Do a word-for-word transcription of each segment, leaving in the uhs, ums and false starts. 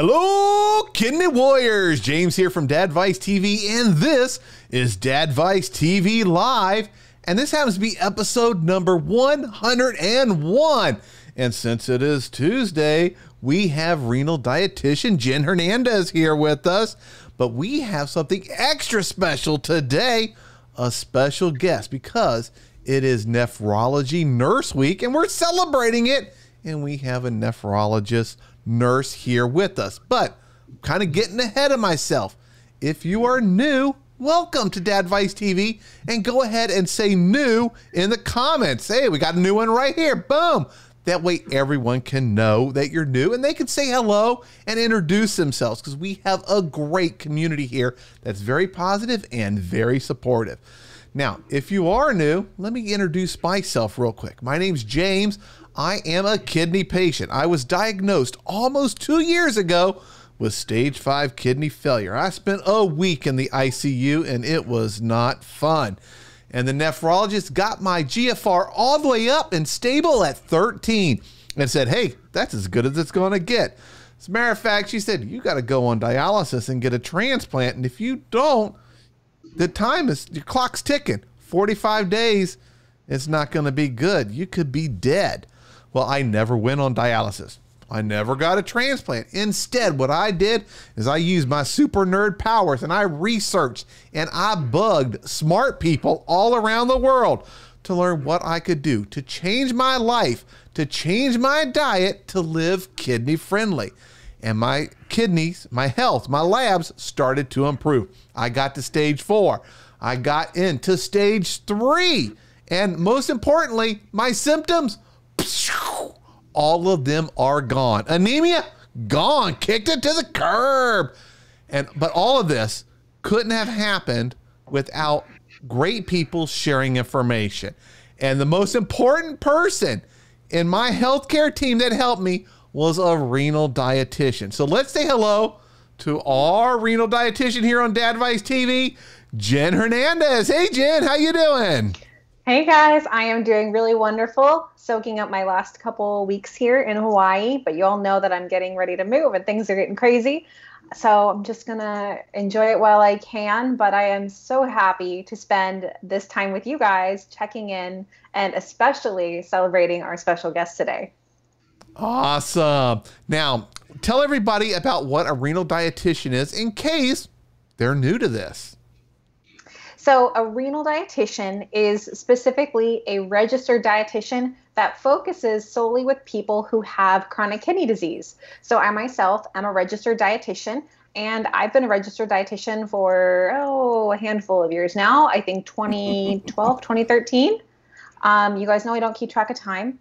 Hello, Kidney Warriors! James here from Dadvice T V, and this is Dadvice T V Live, and this happens to be episode number one hundred and one. And since it is Tuesday, we have renal dietitian Jen Hernandez here with us, but we have something extra special today, a special guest, because it is Nephrology Nurse Week, and we're celebrating it, and we have a nephrologist nurse here with us. But I'm kind of getting ahead of myself. If you are new, welcome to Dadvice T V, and go ahead and say new in the comments. Hey, we got a new one right here. Boom. That way everyone can know that you're new and they can say hello and introduce themselves, because we have a great community here that's very positive and very supportive. Now, if you are new, let me introduce myself real quick. My name's James. I am a kidney patient. I was diagnosed almost two years ago with stage five kidney failure. I spent a week in the I C U and it was not fun. And the nephrologist got my G F R all the way up and stable at thirteen and said, hey, that's as good as it's gonna get. As a matter of fact, she said, you gotta go on dialysis and get a transplant. And if you don't, the time is, your clock's ticking. forty-five days, it's not gonna be good. You could be dead. Well, I never went on dialysis. I never got a transplant. Instead, what I did is I used my super nerd powers and I researched and I bugged smart people all around the world to learn what I could do to change my life, to change my diet, to live kidney friendly. And my kidneys, my health, my labs started to improve. I got to stage four. I got into stage three. And most importantly, my symptoms, all of them are gone. Anemia, gone, kicked it to the curb. And but all of this couldn't have happened without great people sharing information. And the most important person in my healthcare team that helped me was a renal dietitian. So let's say hello to our renal dietitian here on Dadvice T V, Jen Hernandez. Hey Jen, how you doing? Hey guys, I am doing really wonderful, soaking up my last couple weeks here in Hawaii, but you all know that I'm getting ready to move and things are getting crazy. So I'm just gonna enjoy it while I can, but I am so happy to spend this time with you guys, checking in and especially celebrating our special guest today. Awesome. Now, tell everybody about what a renal dietitian is in case they're new to this. So a renal dietitian is specifically a registered dietitian that focuses solely with people who have chronic kidney disease. So I myself am a registered dietitian, and I've been a registered dietitian for, oh, a handful of years now. I think twenty twelve, twenty thirteen. Um, you guys know I don't keep track of time.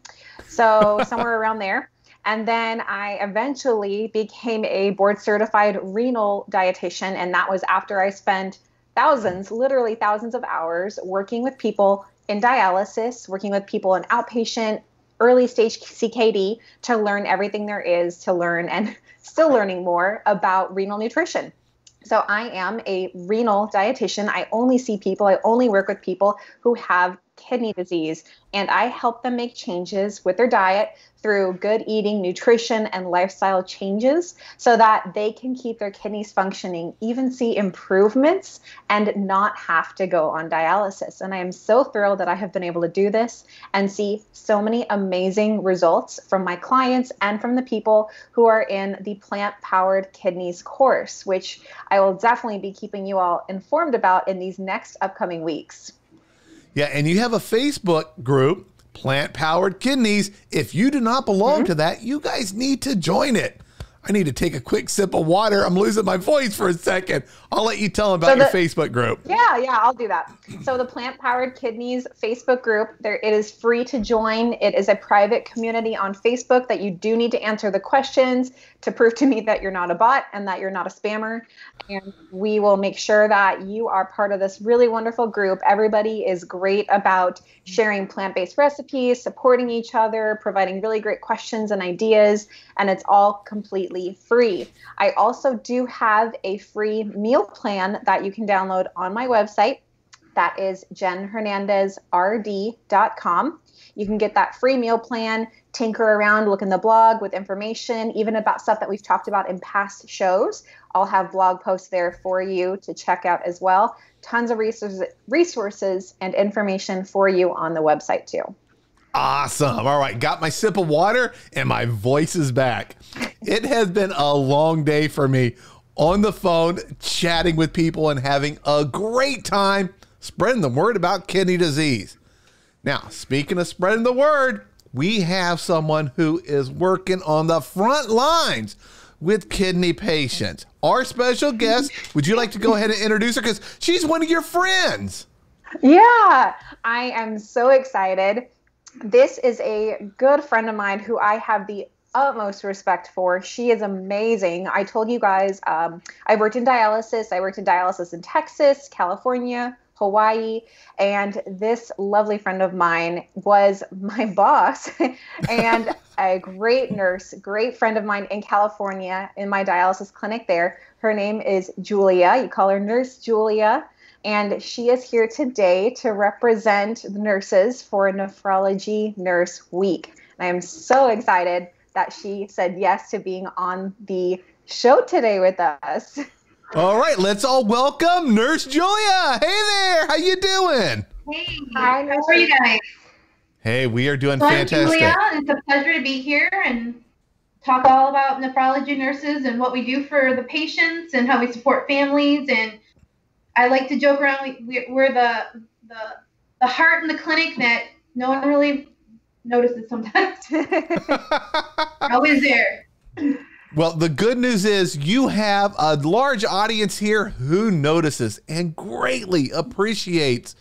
So somewhere around there. And then I eventually became a board certified renal dietitian. And that was after I spent thousands, literally thousands of hours working with people in dialysis, working with people in outpatient, early stage C K D to learn everything there is to learn and still learning more about renal nutrition. So I am a renal dietitian. I only see people, I only work with people who have kidney disease, and I help them make changes with their diet through good eating, nutrition, and lifestyle changes so that they can keep their kidneys functioning, even see improvements, and not have to go on dialysis. And I am so thrilled that I have been able to do this and see so many amazing results from my clients and from the people who are in the Plant-Powered Kidneys course, which I will definitely be keeping you all informed about in these next upcoming weeks. Yeah, and you have a Facebook group, Plant-Powered Kidneys. If you do not belong mm-hmm. to that, you guys need to join it. I need to take a quick sip of water. I'm losing my voice for a second. I'll let you tell them about so the, your Facebook group. Yeah, yeah, I'll do that. So the Plant-Powered Kidneys Facebook group, there it is free to join. It is a private community on Facebook that you do need to answer the questions to prove to me that you're not a bot and that you're not a spammer. And we will make sure that you are part of this really wonderful group. Everybody is great about sharing plant-based recipes, supporting each other, providing really great questions and ideas, and it's all completely free. I also do have a free meal plan that you can download on my website, That is jen hernandez r d dot com. You can get that free meal plan, tinker around, look in the blog with information, even about stuff that we've talked about in past shows. I'll have blog posts there for you to check out as well. Tons of resources, resources and information for you on the website too. Awesome. All right. Got my sip of water and my voice is back. It has been a long day for me on the phone, chatting with people and having a great time spreading the word about kidney disease. Now, speaking of spreading the word, we have someone who is working on the front lines with kidney patients. Our special guest, would you like to go ahead and introduce her? Because she's one of your friends. Yeah, I am so excited. This is a good friend of mine who I have the utmost respect for. She is amazing. I told you guys, um, I worked in dialysis. I worked in dialysis in Texas, California, Hawaii, and this lovely friend of mine was my boss and a great nurse, great friend of mine in California in my dialysis clinic there. Her name is Julia. You call her Nurse Julia. And she is here today to represent the nurses for Nephrology Nurse Week. And I am so excited that she said yes to being on the show today with us. All right, let's all welcome Nurse Julia. Hey there, how you doing? Hey, hi, how are you guys? Hey, we are doing so fantastic. I'm Julia, it's a pleasure to be here and talk all about nephrology nurses and what we do for the patients and how we support families. And I like to joke around, we, we're the, the the heart in the clinic that no one really notices sometimes. Always there. Well, the good news is you have a large audience here who notices and greatly appreciates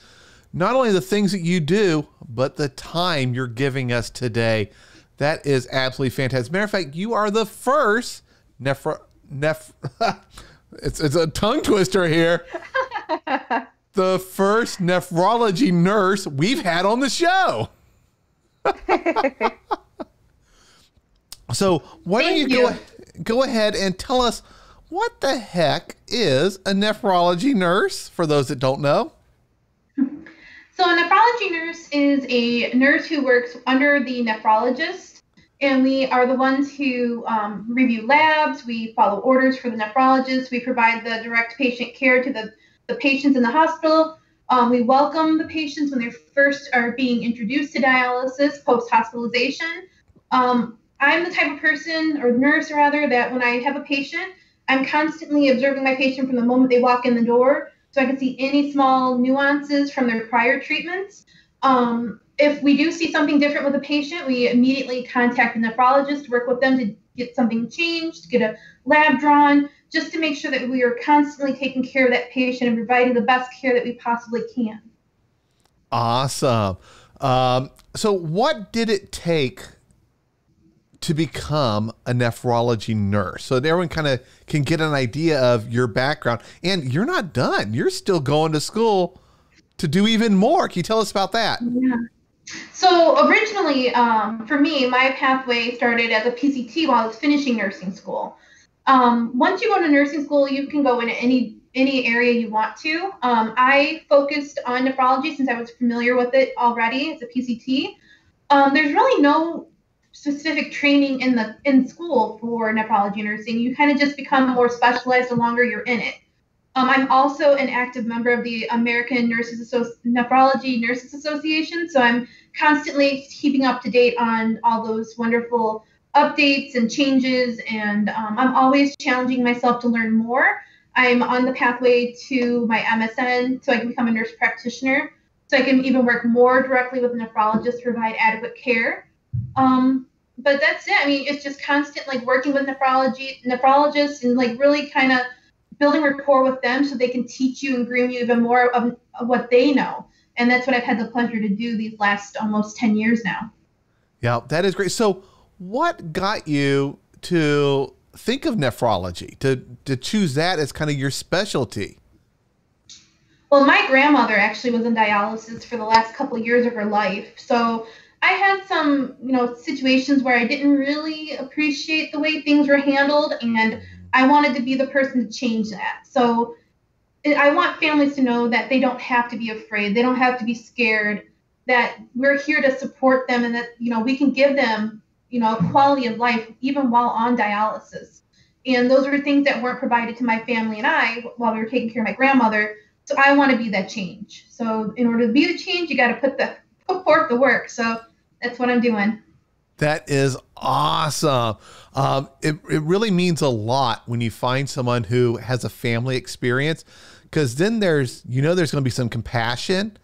not only the things that you do, but the time you're giving us today. That is absolutely fantastic. Matter of fact, you are the first nephro... Neph It's, it's a tongue twister here. The first nephrology nurse we've had on the show. So why don't you, you. Go, go ahead and tell us what the heck is a nephrology nurse for those that don't know? So a nephrology nurse is a nurse who works under the nephrologist. And we are the ones who um, review labs, we follow orders for the nephrologists, we provide the direct patient care to the, the patients in the hospital. Um, we welcome the patients when they first are being introduced to dialysis post-hospitalization. Um, I'm the type of person, or nurse rather, that when I have a patient, I'm constantly observing my patient from the moment they walk in the door, so I can see any small nuances from their prior treatments. Um, If we do see something different with a patient, we immediately contact the nephrologist, work with them to get something changed, get a lab drawn, just to make sure that we are constantly taking care of that patient and providing the best care that we possibly can. Awesome. Um, so what did it take to become a nephrology nurse? So that everyone kind of can get an idea of your background. And you're not done. You're still going to school to do even more. Can you tell us about that? Yeah. So originally, um, for me, my pathway started as a P C T while I was finishing nursing school. Um, once you go to nursing school, you can go into any any area you want to. Um, I focused on nephrology since I was familiar with it already as a P C T. Um, there's really no specific training in the in school for nephrology nursing. You kind of just become more specialized the longer you're in it. Um, I'm also an active member of the American Nurses Associ- Nephrology Nurses Association, so I'm constantly keeping up to date on all those wonderful updates and changes, and um, I'm always challenging myself to learn more. I'm on the pathway to my M S N, so I can become a nurse practitioner, so I can even work more directly with a nephrologist to provide adequate care. Um, but that's it. I mean, it's just constant, like, working with nephrology nephrologists and, like, really kind of building rapport with them so they can teach you and groom you even more of, of what they know. And that's what I've had the pleasure to do these last almost ten years now. Yeah, that is great. So what got you to think of nephrology, to, to choose that as kind of your specialty? Well, my grandmother actually was in dialysis for the last couple of years of her life. So I had some, you know, situations where I didn't really appreciate the way things were handled, and I wanted to be the person to change that. So I want families to know that they don't have to be afraid. They don't have to be scared, that we're here to support them, and that, you know, we can give them, you know, a quality of life even while on dialysis. And those were things that weren't provided to my family and I while we were taking care of my grandmother. So I want to be that change. So in order to be the change, you got to put the put forth the work. So that's what I'm doing. That is awesome. Um, it, it really means a lot when you find someone who has a family experience, because then there's, you know, there's going to be some compassion,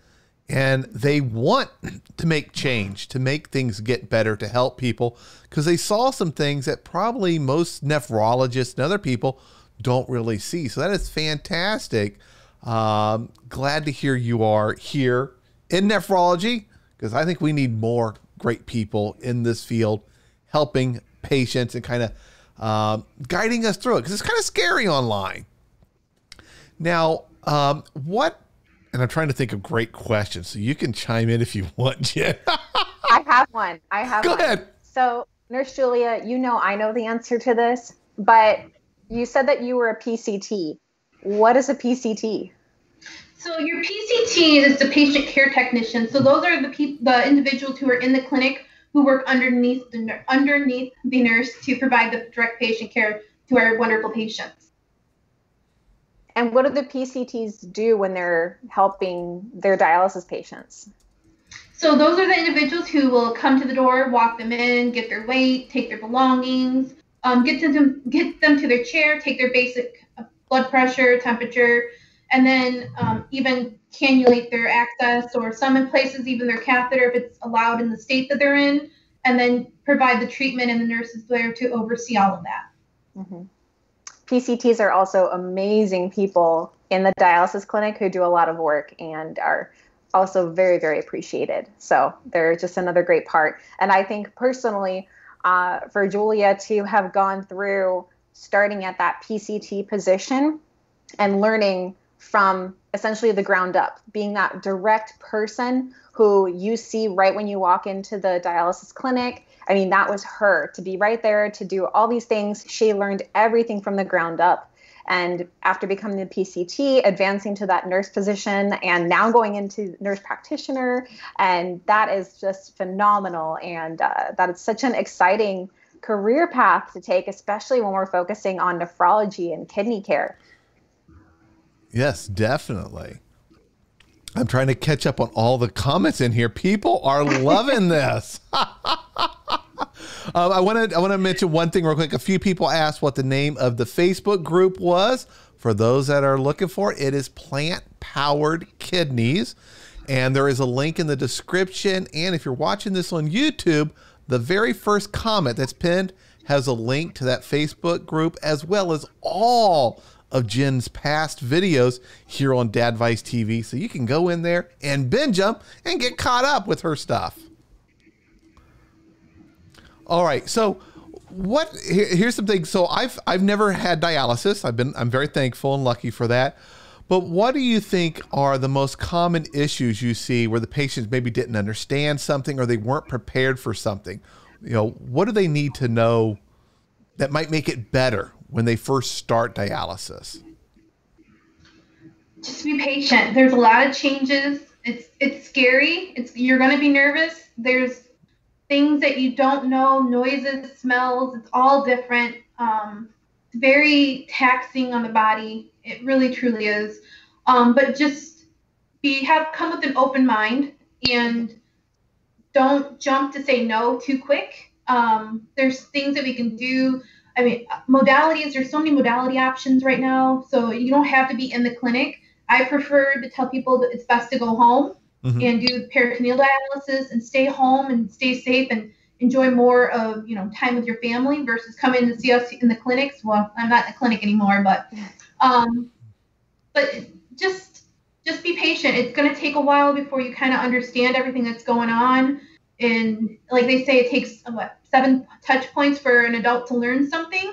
and they want to make change, to make things get better, to help people, because they saw some things that probably most nephrologists and other people don't really see. So that is fantastic. Um, glad to hear you are here in nephrology, because I think we need more great people in this field helping patients and kind of um, guiding us through it, because it's kind of scary online. Now, um, what, and I'm trying to think of great questions, so you can chime in if you want, Jen. I have one. I have Go one. Ahead. So, Nurse Julia, you know I know the answer to this, but you said that you were a P C T. What is a P C T? So your P C T is the patient care technician. So those are the people, the individuals who are in the clinic who work underneath the underneath the nurse to provide the direct patient care to our wonderful patients. And what do the P C Ts do when they're helping their dialysis patients? So those are the individuals who will come to the door, walk them in, get their weight, take their belongings, um, get them get them to their chair, take their basic blood pressure, temperature, and then um, even cannulate their access, or some in places even their catheter if it's allowed in the state that they're in, and then provide the treatment, and the nurses there to oversee all of that. Mm-hmm. P C Ts are also amazing people in the dialysis clinic who do a lot of work and are also very, very appreciated. So they're just another great part. And I think personally, uh, for Julia to have gone through starting at that P C T position and learning from essentially the ground up, being that direct person who you see right when you walk into the dialysis clinic. I mean, that was her, to be right there, to do all these things. She learned everything from the ground up. And after becoming the P C T, advancing to that nurse position, and now going into nurse practitioner. And that is just phenomenal. And uh, that is such an exciting career path to take, especially when we're focusing on nephrology and kidney care. Yes, definitely. I'm trying to catch up on all the comments in here. People are loving this. um, I want to I want to mention one thing real quick. A few people asked what the name of the Facebook group was. For those that are looking for it, it is Plant-Powered Kidneys. And there is a link in the description. And if you're watching this on YouTube, the very first comment that's pinned has a link to that Facebook group, as well as all of Jen's past videos here on Dadvice T V. So you can go in there and binge them and get caught up with her stuff. All right, so what, here, here's some things. So I've, I've never had dialysis. I've been, I'm very thankful and lucky for that. But what do you think are the most common issues you see where the patients maybe didn't understand something, or they weren't prepared for something? You know, what do they need to know that might make it better when they first start dialysis? Just be patient. There's a lot of changes. It's it's scary. It's you're going to be nervous. There's things that you don't know, noises, smells. It's all different. Um, it's very taxing on the body. It really truly is. Um, but just be have come with an open mind, and don't jump to say no too quick. Um, there's things that we can do. I mean, modalities, there's so many modality options right now, so you don't have to be in the clinic. I prefer to tell people that it's best to go home mm-hmm. and do peritoneal dialysis and stay home and stay safe and enjoy more of, you know, time with your family versus come in and see us in the clinics. Well, I'm not in the clinic anymore, but um, but just, just be patient. It's going to take a while before you kind of understand everything that's going on. And like they say, it takes, what, seven touch points for an adult to learn something.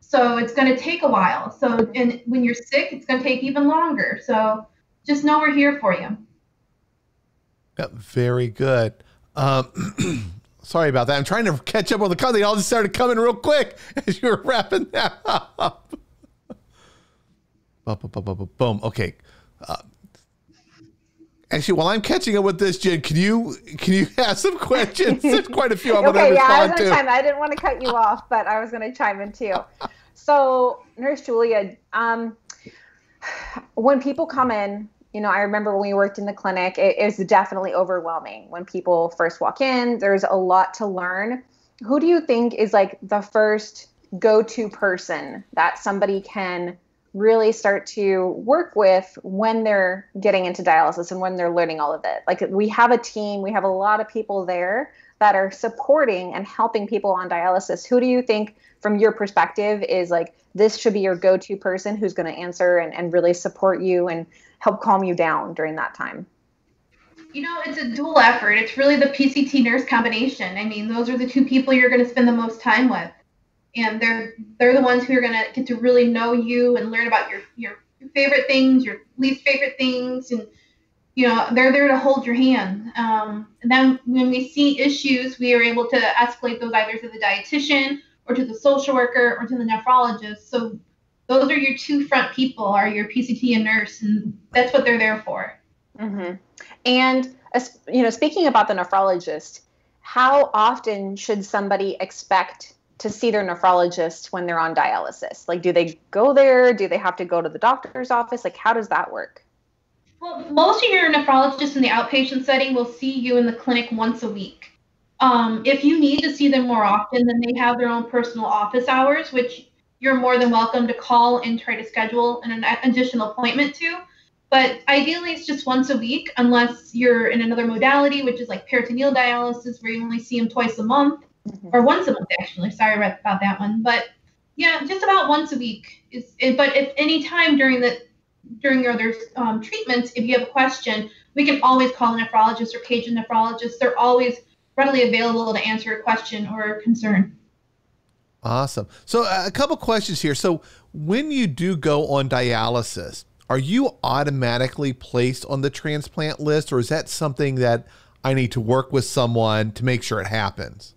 So it's going to take a while. So, and when you're sick, it's going to take even longer. So just know we're here for you. Yep, very good. Um, sorry about that. I'm trying to catch up on the call. They all just started coming real quick as you were wrapping that up. Boom. Okay. Uh, actually, while I'm catching up with this, Jen, can you can you ask some questions? There's quite a few I'm okay, going to respond yeah, I was to. Chime. I didn't want to cut you off, but I was going to chime in too. So, Nurse Julia, um, when people come in, you know, I remember when we worked in the clinic, it is definitely overwhelming. When people first walk in, there's a lot to learn. Who do you think is like the first go-to person that somebody can really start to work with when they're getting into dialysis and when they're learning all of it? Like, we have a team, we have a lot of people there that are supporting and helping people on dialysis. Who do you think, from your perspective, is like, this should be your go-to person who's going to answer and, and really support you and help calm you down during that time? You know, it's a dual effort. It's really the P C T nurse combination. I mean, those are the two people you're going to spend the most time with. And they're they're the ones who are going to get to really know you and learn about your, your favorite things, your least favorite things. And, you know, they're there to hold your hand. Um, and then when we see issues, we are able to escalate those either to the dietitian or to the social worker or to the nephrologist. So those are your two front people, are your P C T and nurse, and that's what they're there for. Mm-hmm. And, you know, speaking about the nephrologist, how often should somebody expect to see their nephrologist when they're on dialysis? Like, do they go there? Do they have to go to the doctor's office? Like, how does that work? Well, most of your nephrologists in the outpatient setting will see you in the clinic once a week. Um, if you need to see them more often, then they have their own personal office hours, which you're more than welcome to call and try to schedule an additional appointment to. But ideally, it's just once a week, unless you're in another modality, which is like peritoneal dialysis, where you only see them twice a month. Mm-hmm. Or once a month, actually. Sorry about that one. But yeah, just about once a week. Is, but if any time during the during your other um, treatments, if you have a question, we can always call a nephrologist or page a nephrologist. They're always readily available to answer a question or a concern. Awesome. So a couple questions here. So when you do go on dialysis, are you automatically placed on the transplant list, or is that something that I need to work with someone to make sure it happens?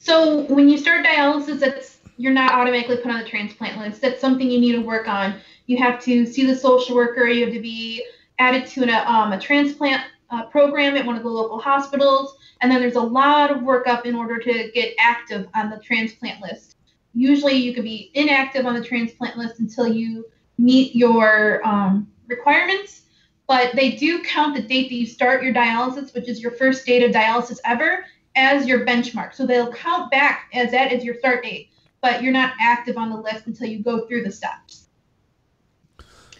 So when you start dialysis, that's, you're not automatically put on the transplant list. That's something you need to work on. You have to see the social worker. You have to be added to an, um, a transplant uh, program at one of the local hospitals. And then there's a lot of workup in order to get active on the transplant list. Usually you can be inactive on the transplant list until you meet your um, requirements. But they do count the date that you start your dialysis, which is your first date of dialysis ever, as your benchmark. So they'll count back as that as your start date, but you're not active on the list until you go through the steps.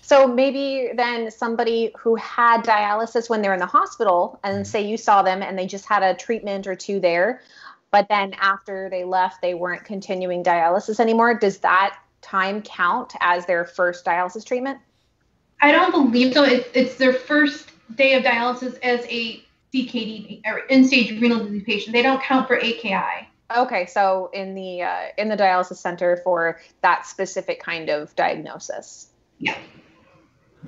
So maybe then somebody who had dialysis when they're in the hospital, and say you saw them and they just had a treatment or two there, but then after they left, they weren't continuing dialysis anymore. Does that time count as their first dialysis treatment? I don't believe so. It, it's their first day of dialysis as a C K D, end-stage renal disease patient. They don't count for A K I. Okay, so in the uh, in the dialysis center for that specific kind of diagnosis. Yeah.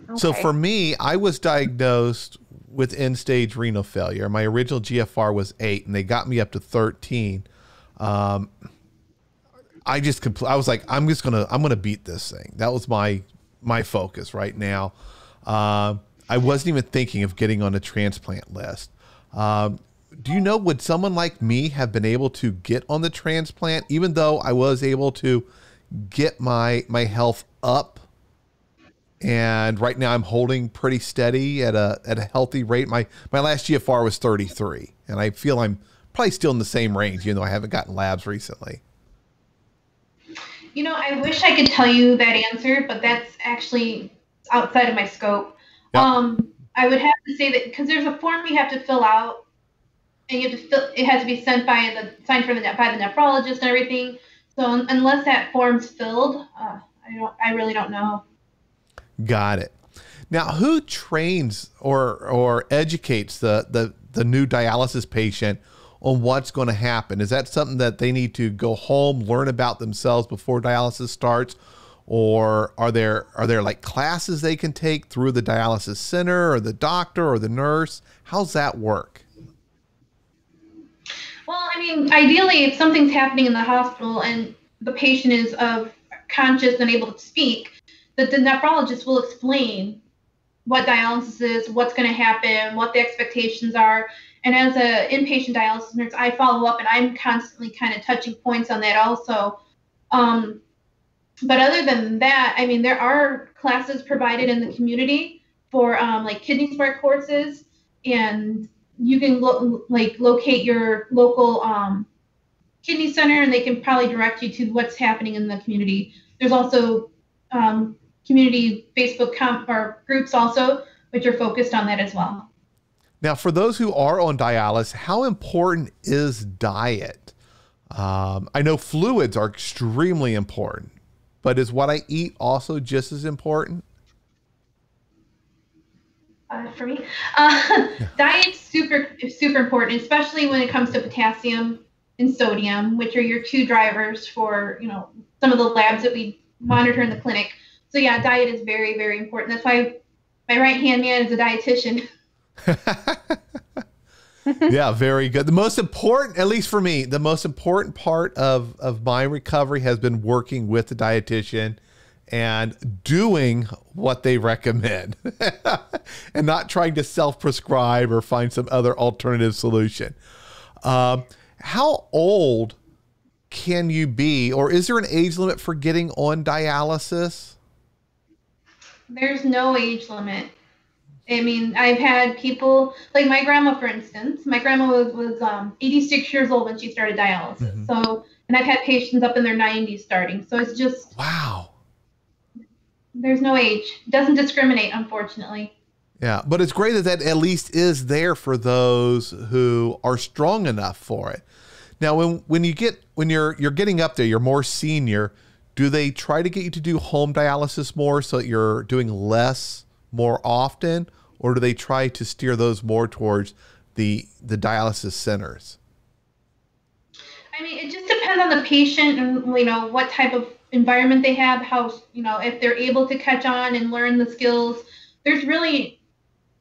Okay. So for me, I was diagnosed with end-stage renal failure. My original G F R was eight, and they got me up to thirteen. Um, I just compl- I was like, I'm just gonna I'm gonna beat this thing. That was my my focus right now. Uh, I wasn't even thinking of getting on a transplant list. Um, do you know, would someone like me have been able to get on the transplant, even though I was able to get my, my health up? And right now I'm holding pretty steady at a, at a healthy rate. My, my last G F R was thirty-three, and I feel I'm probably still in the same range, even though I haven't gotten labs recently. You know, I wish I could tell you that answer, but that's actually outside of my scope. Yep. Um, I would have to say that, because there's a form you have to fill out, and you have to fill, it has to be sent by the signed from the by the nephrologist and everything. So un, unless that form's filled, uh, I don't, I really don't know. Got it. Now, who trains or or educates the the the new dialysis patient on what's going to happen? Is that something that they need to go home, learn about themselves before dialysis starts? Or are there are there like classes they can take through the dialysis center or the doctor or the nurse? How's that work? Well, I mean, ideally, if something's happening in the hospital and the patient is of conscious and able to speak, that the nephrologist will explain what dialysis is, what's going to happen, what the expectations are. And as an inpatient dialysis nurse, I follow up and I'm constantly kind of touching points on that also. Um, but other than that, I mean, there are classes provided in the community for um, like KidneySmart courses, and you can lo- like locate your local um, kidney center and they can probably direct you to what's happening in the community. There's also um, community Facebook comp or groups also, which are focused on that as well. Now, for those who are on dialysis, how important is diet? Um, I know fluids are extremely important, but is what I eat also just as important? Uh, for me, uh, yeah. Diet's super, super important, especially when it comes to potassium and sodium, which are your two drivers for, you know, some of the labs that we monitor in the clinic. So yeah, diet is very, very important. That's why my right-hand man is a dietitian. Yeah, very good. The most important, at least for me, the most important part of, of my recovery has been working with the dietitian and doing what they recommend and not trying to self-prescribe or find some other alternative solution. Um, how old can you be, or is there an age limit for getting on dialysis? There's no age limit. I mean, I've had people, like my grandma, for instance. My grandma was, was um, eighty-six years old when she started dialysis. Mm-hmm. So, and I've had patients up in their nineties starting. So it's just, wow. There's no age. It doesn't discriminate, unfortunately. Yeah, but it's great that that at least is there for those who are strong enough for it. Now, when when you get when you're you're getting up there, you're more senior. Do they try to get you to do home dialysis more so that you're doing less more often, or do they try to steer those more towards the the dialysis centers? I mean, it just depends on the patient and, you know, what type of environment they have, how, you know, if they're able to catch on and learn the skills. There's really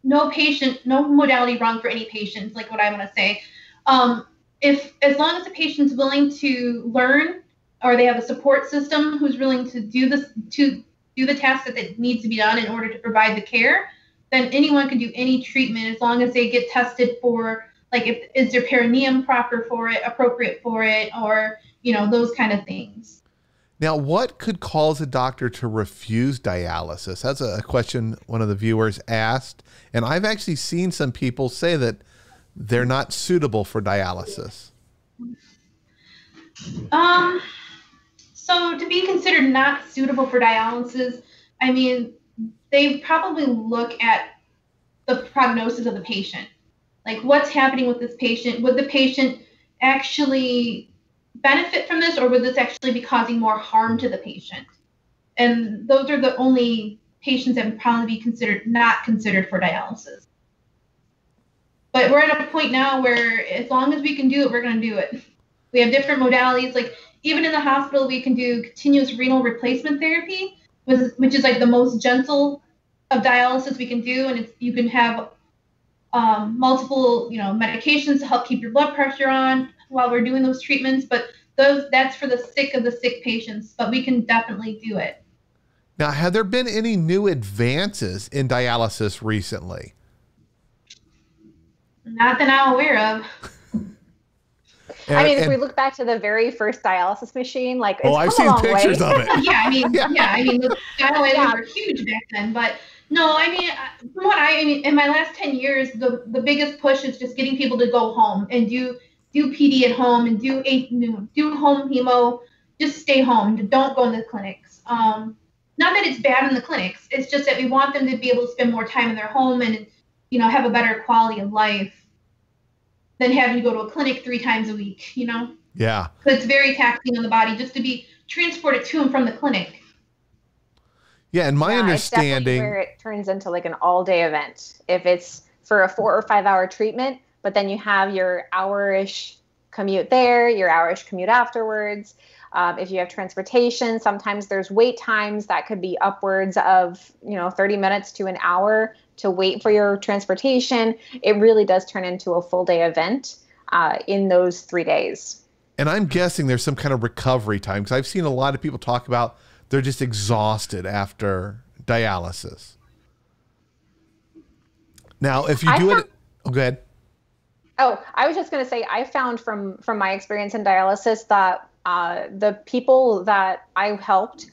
no patient, no modality wrong for any patient, like what I want to say. Um, if as long as the patient's willing to learn, or they have a support system who's willing to do this, to do the task that they need to be done in order to provide the care, then anyone can do any treatment as long as they get tested for, like, if is their perineum proper for it, appropriate for it, or, you know, those kind of things. Now, what could cause a doctor to refuse dialysis? That's a question one of the viewers asked, and I've actually seen some people say that they're not suitable for dialysis. Um. So to be considered not suitable for dialysis, I mean, they probably look at the prognosis of the patient. Like, what's happening with this patient? Would the patient actually benefit from this, or would this actually be causing more harm to the patient? And those are the only patients that would probably be considered not considered for dialysis. But we're at a point now where as long as we can do it, we're going to do it. We have different modalities. Like, even in the hospital, we can do continuous renal replacement therapy, which is like the most gentle of dialysis we can do. And it's, you can have um, multiple, you know, medications to help keep your blood pressure on while we're doing those treatments. But those, that's for the sick of the sick patients, but we can definitely do it. Now, have there been any new advances in dialysis recently? Not that I'm aware of. And, I mean, and, if we look back to the very first dialysis machine, like, it's oh, I've seen pictures way. of it. Yeah, I mean, yeah, yeah I mean, the dialyzers yeah. were huge back then. But no, I mean, from what I, I mean, in my last ten years, the the biggest push is just getting people to go home and do do P D at home and do a do home hemo. Just stay home. Don't go in the clinics. Um, not that it's bad in the clinics. It's just that we want them to be able to spend more time in their home and, you know, have a better quality of life than having to go to a clinic three times a week, you know? Yeah. So it's very taxing on the body just to be transported to and from the clinic. Yeah, and my yeah, understanding... It's definitely where it turns into like an all-day event. If it's for a four or five-hour treatment, but then you have your hour-ish commute there, your hour-ish commute afterwards. Um, if you have transportation, sometimes there's wait times that could be upwards of, you know, thirty minutes to an hour to wait for your transportation. It really does turn into a full day event uh, in those three days. And I'm guessing there's some kind of recovery time, because I've seen a lot of people talk about They're just exhausted after dialysis. Now, if you do it, oh, go ahead. Oh, I was just going to say, I found from, from my experience in dialysis that uh, the people that I helped,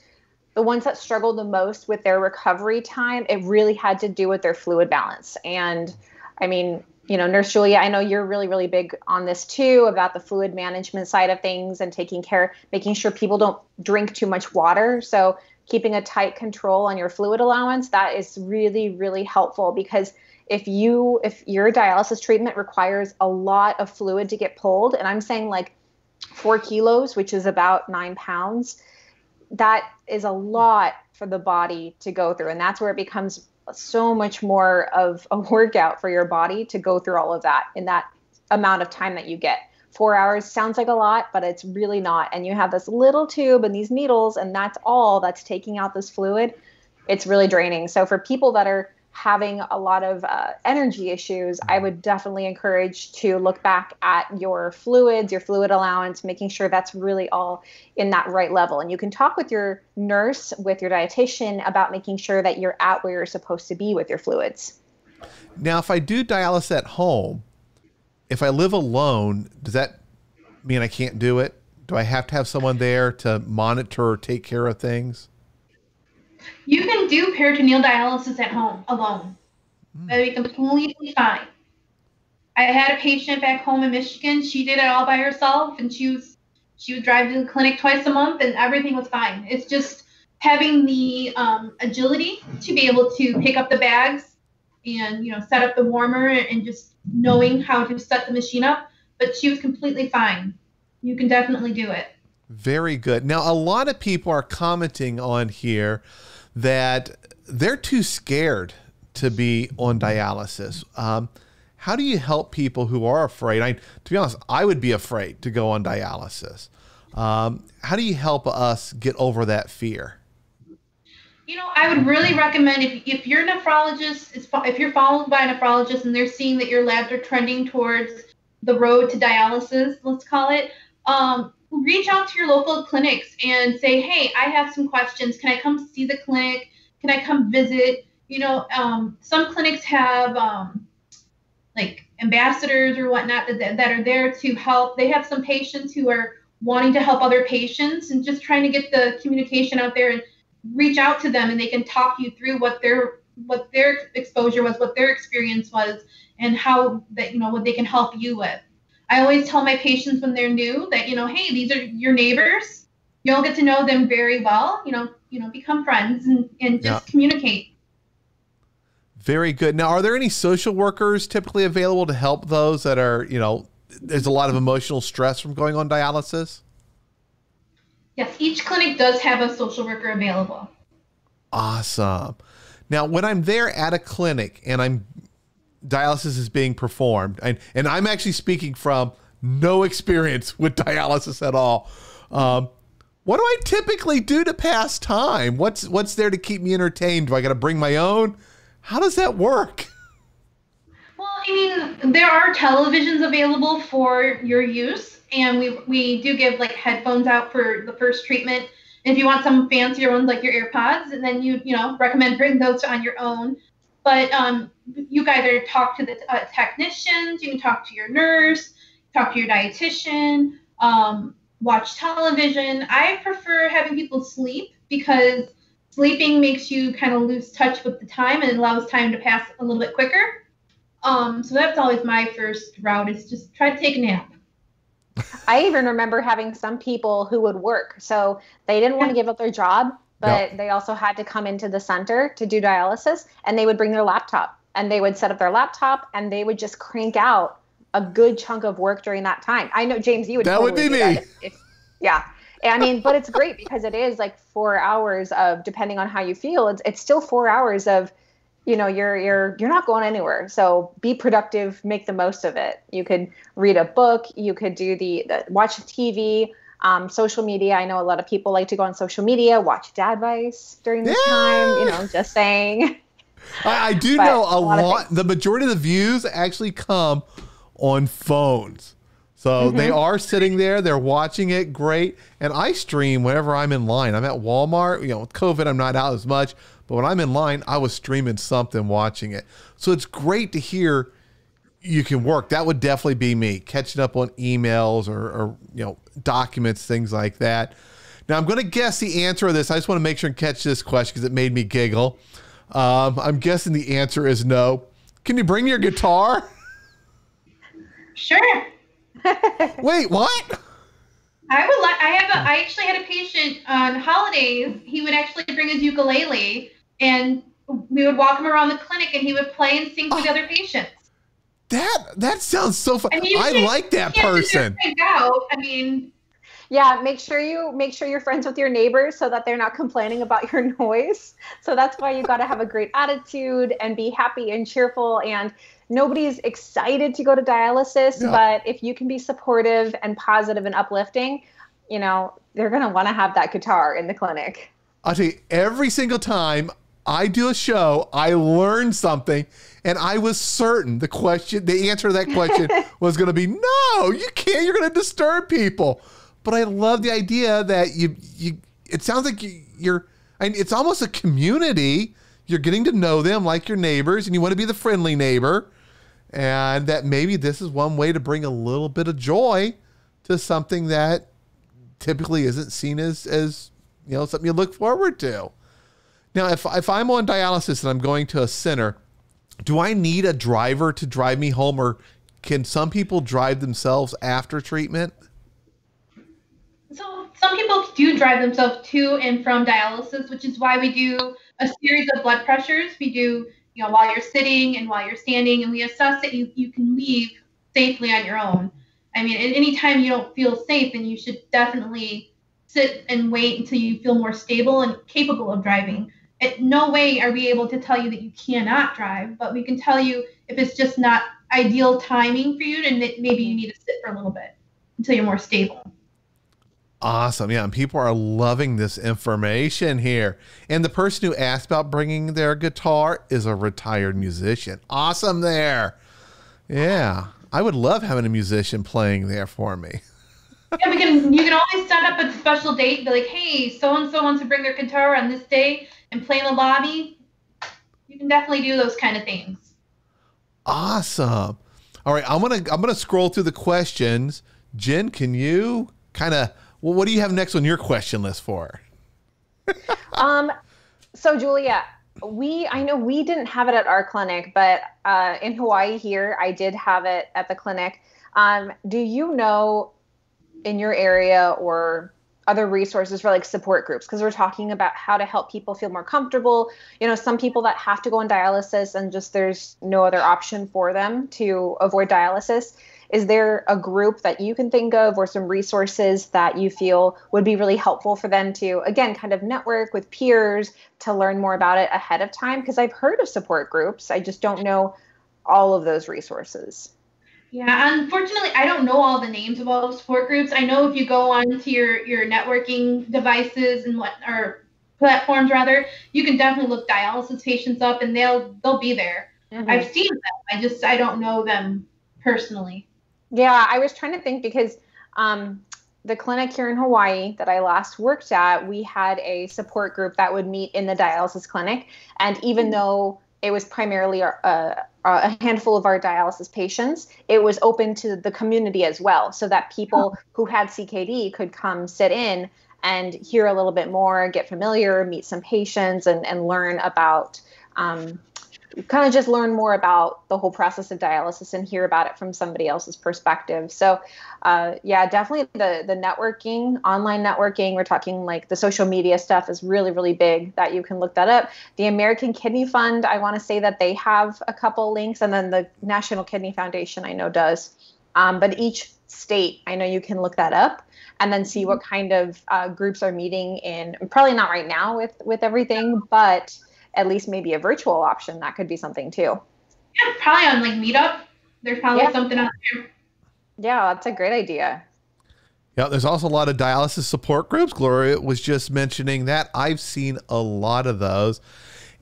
the ones that struggled the most with their recovery time, it really had to do with their fluid balance. And I mean, you know, Nurse Julia, I know you're really, really big on this too, about the fluid management side of things and taking care, making sure people don't drink too much water. So keeping a tight control on your fluid allowance, that is really, really helpful, because if you, if your dialysis treatment requires a lot of fluid to get pulled, and I'm saying like four kilos, which is about nine pounds, that is a lot for the body to go through. And that's where it becomes so much more of a workout for your body to go through all of that in that amount of time that you get. Four hours sounds like a lot, but it's really not. And you have this little tube and these needles, and that's all that's taking out this fluid. It's really draining. So for people that are having a lot of uh, energy issues, I would definitely encourage to look back at your fluids, your fluid allowance, making sure that's really all in that right level. And you can talk with your nurse, with your dietitian, about making sure that you're at where you're supposed to be with your fluids. Now, if I do dialysis at home, if I live alone, does that mean I can't do it? Do I have to have someone there to monitor or take care of things? You can do peritoneal dialysis at home alone. Mm. That'd be completely fine. I had a patient back home in Michigan. She did it all by herself, and she was she would drive to the clinic twice a month, and everything was fine. It's just having the um, agility to be able to pick up the bags and, you know, set up the warmer and just knowing how to set the machine up. But she was completely fine. You can definitely do it. Very good. Now, a lot of people are commenting on here that they're too scared to be on dialysis. Um, how do you help people who are afraid? I, to be honest, I would be afraid to go on dialysis. Um, how do you help us get over that fear? You know, I would really recommend if, if you're a nephrologist, if you're followed by a nephrologist and they're seeing that your labs are trending towards the road to dialysis, let's call it, um, reach out to your local clinics and say, hey, I have some questions. Can I come see the clinic? Can I come visit? You know, um, some clinics have um, like ambassadors or whatnot that, that are there to help. They have some patients who are wanting to help other patients and just trying to get the communication out there and reach out to them, and they can talk you through what their what their exposure was, what their experience was, and how that, you know, what they can help you with. I always tell my patients when they're new that, you know, hey, these are your neighbors. You'll get to know them very well. You know, you know, become friends and, and just yeah. communicate. Very good. Now, are there any social workers typically available to help those that are, you know, there's a lot of emotional stress from going on dialysis? Yes, each clinic does have a social worker available. Awesome. Now, when I'm there at a clinic and I'm dialysis is being performed, and, and I'm actually speaking from no experience with dialysis at all. Um, what do I typically do to pass time? What's what's there to keep me entertained? Do I got to bring my own? How does that work? Well, I mean, there are televisions available for your use, and we we do give like headphones out for the first treatment. And if you want some fancier ones like your AirPods, and then you you know recommend bring those on your own. But um, you can either talk to the uh, technicians, you can talk to your nurse, talk to your dietitian, um, watch television. I prefer having people sleep, because sleeping makes you kind of lose touch with the time and allows time to pass a little bit quicker. Um, so that's always my first route, is just try to take a nap. I even remember having some people who would work, so they didn't want to give up their job, but yep. they also had to come into the center to do dialysis, and they would bring their laptop, and they would set up their laptop, and they would just crank out a good chunk of work during that time. I know, James, you would that totally would be do me. That if, if, yeah. I mean, but it's great, because it is like four hours of, depending on how you feel, it's, it's still four hours of, you know, you're, you're, you're not going anywhere. So be productive, make the most of it. You could read a book, you could do the, the watch T V, Um, social media. I know a lot of people like to go on social media, watch Dadvice during this yeah. time, you know, just saying. I, I do know a, a lot, lot the majority of the views actually come on phones. So mm-hmm. they are sitting there. They're watching it. Great. And I stream whenever I'm in line. I'm at Walmart. You know, with COVID, I'm not out as much. But when I'm in line, I was streaming something, watching it. So it's great to hear you can work. That would definitely be me, catching up on emails or, or you know, documents, things like that. Now, I'm going to guess the answer of this. I just want to make sure and catch this question because it made me giggle. Um, I'm guessing the answer is no. Can you bring your guitar? Sure. Wait, what? I would like. I have. A, I actually had a patient on holidays. He would actually bring his ukulele, and we would walk him around the clinic, and he would play and sing for the other patients. That that sounds so fun. I, mean, I should, like that person. Out. I mean, yeah. Make sure you make sure you're friends with your neighbors so that they're not complaining about your noise. So that's why you got to have a great attitude and be happy and cheerful and. Nobody's excited to go to dialysis, yeah. but if you can be supportive and positive and uplifting, you know, they're going to want to have that guitar in the clinic. I'll tell you, every single time I do a show, I learn something, and I was certain the question, the answer to that question was going to be, no, you can't, you're going to disturb people. But I love the idea that you, you it sounds like you, you're, I mean, it's almost a community. You're getting to know them like your neighbors, and you want to be the friendly neighbor. And that maybe this is one way to bring a little bit of joy to something that typically isn't seen as, as you know, something you look forward to. Now, if, if I'm on dialysis and I'm going to a center, do I need a driver to drive me home, or can some people drive themselves after treatment? So some people do drive themselves to and from dialysis, which is why we do a series of blood pressures. We do You know, while you're sitting and while you're standing, and we assess that you, you can leave safely on your own. I mean, at any time you don't feel safe, then you should definitely sit and wait until you feel more stable and capable of driving. At no way are we able to tell you that you cannot drive, but we can tell you if it's just not ideal timing for you, and that maybe you need to sit for a little bit until you're more stable. Awesome. Yeah. And people are loving this information here. And the person who asked about bringing their guitar is a retired musician. Awesome there. Yeah. I would love having a musician playing there for me. Yeah, we can, you can always set up a special date and be like, hey, so-and-so wants to bring their guitar on this day and play in the lobby. You can definitely do those kind of things. Awesome. All right. I'm going to, I'm going to scroll through the questions. Jen, can you kind of, well, what do you have next on your question list for? um, so Julia, we, I know we didn't have it at our clinic, but uh, in Hawaii here, I did have it at the clinic. Um, do you know in your area or other resources for like support groups? Because we're talking about how to help people feel more comfortable. You know, some people that have to go on dialysis and just there's no other option for them to avoid dialysis. Is there a group that you can think of or some resources that you feel would be really helpful for them to, again, kind of network with peers to learn more about it ahead of time? Because I've heard of support groups. I just don't know all of those resources. Yeah, unfortunately, I don't know all the names of all the support groups. I know if you go on to your, your networking devices and what, or platforms rather, you can definitely look dialysis patients up and they'll, they'll be there. Mm-hmm. I've seen them. I just, I don't know them personally. Yeah, I was trying to think because um, the clinic here in Hawaii that I last worked at, we had a support group that would meet in the dialysis clinic. And even though it was primarily our, uh, a handful of our dialysis patients, it was open to the community as well, so that people who had C K D could come sit in and hear a little bit more, get familiar, meet some patients, and, and learn about um kind of just learn more about the whole process of dialysis and hear about it from somebody else's perspective. So uh, yeah, definitely the, the networking, online networking, we're talking like the social media stuff is really, really big that you can look that up. The American Kidney Fund, I want to say that they have a couple links, and then the National Kidney Foundation I know does. Um, but each state, I know you can look that up and then see what kind of uh, groups are meeting in, probably not right now with, with everything, but at least maybe a virtual option. That could be something too. Yeah, probably on like Meetup. There's probably yeah. something out there. Yeah, that's a great idea. Yeah, there's also a lot of dialysis support groups. Gloria was just mentioning that. I've seen a lot of those.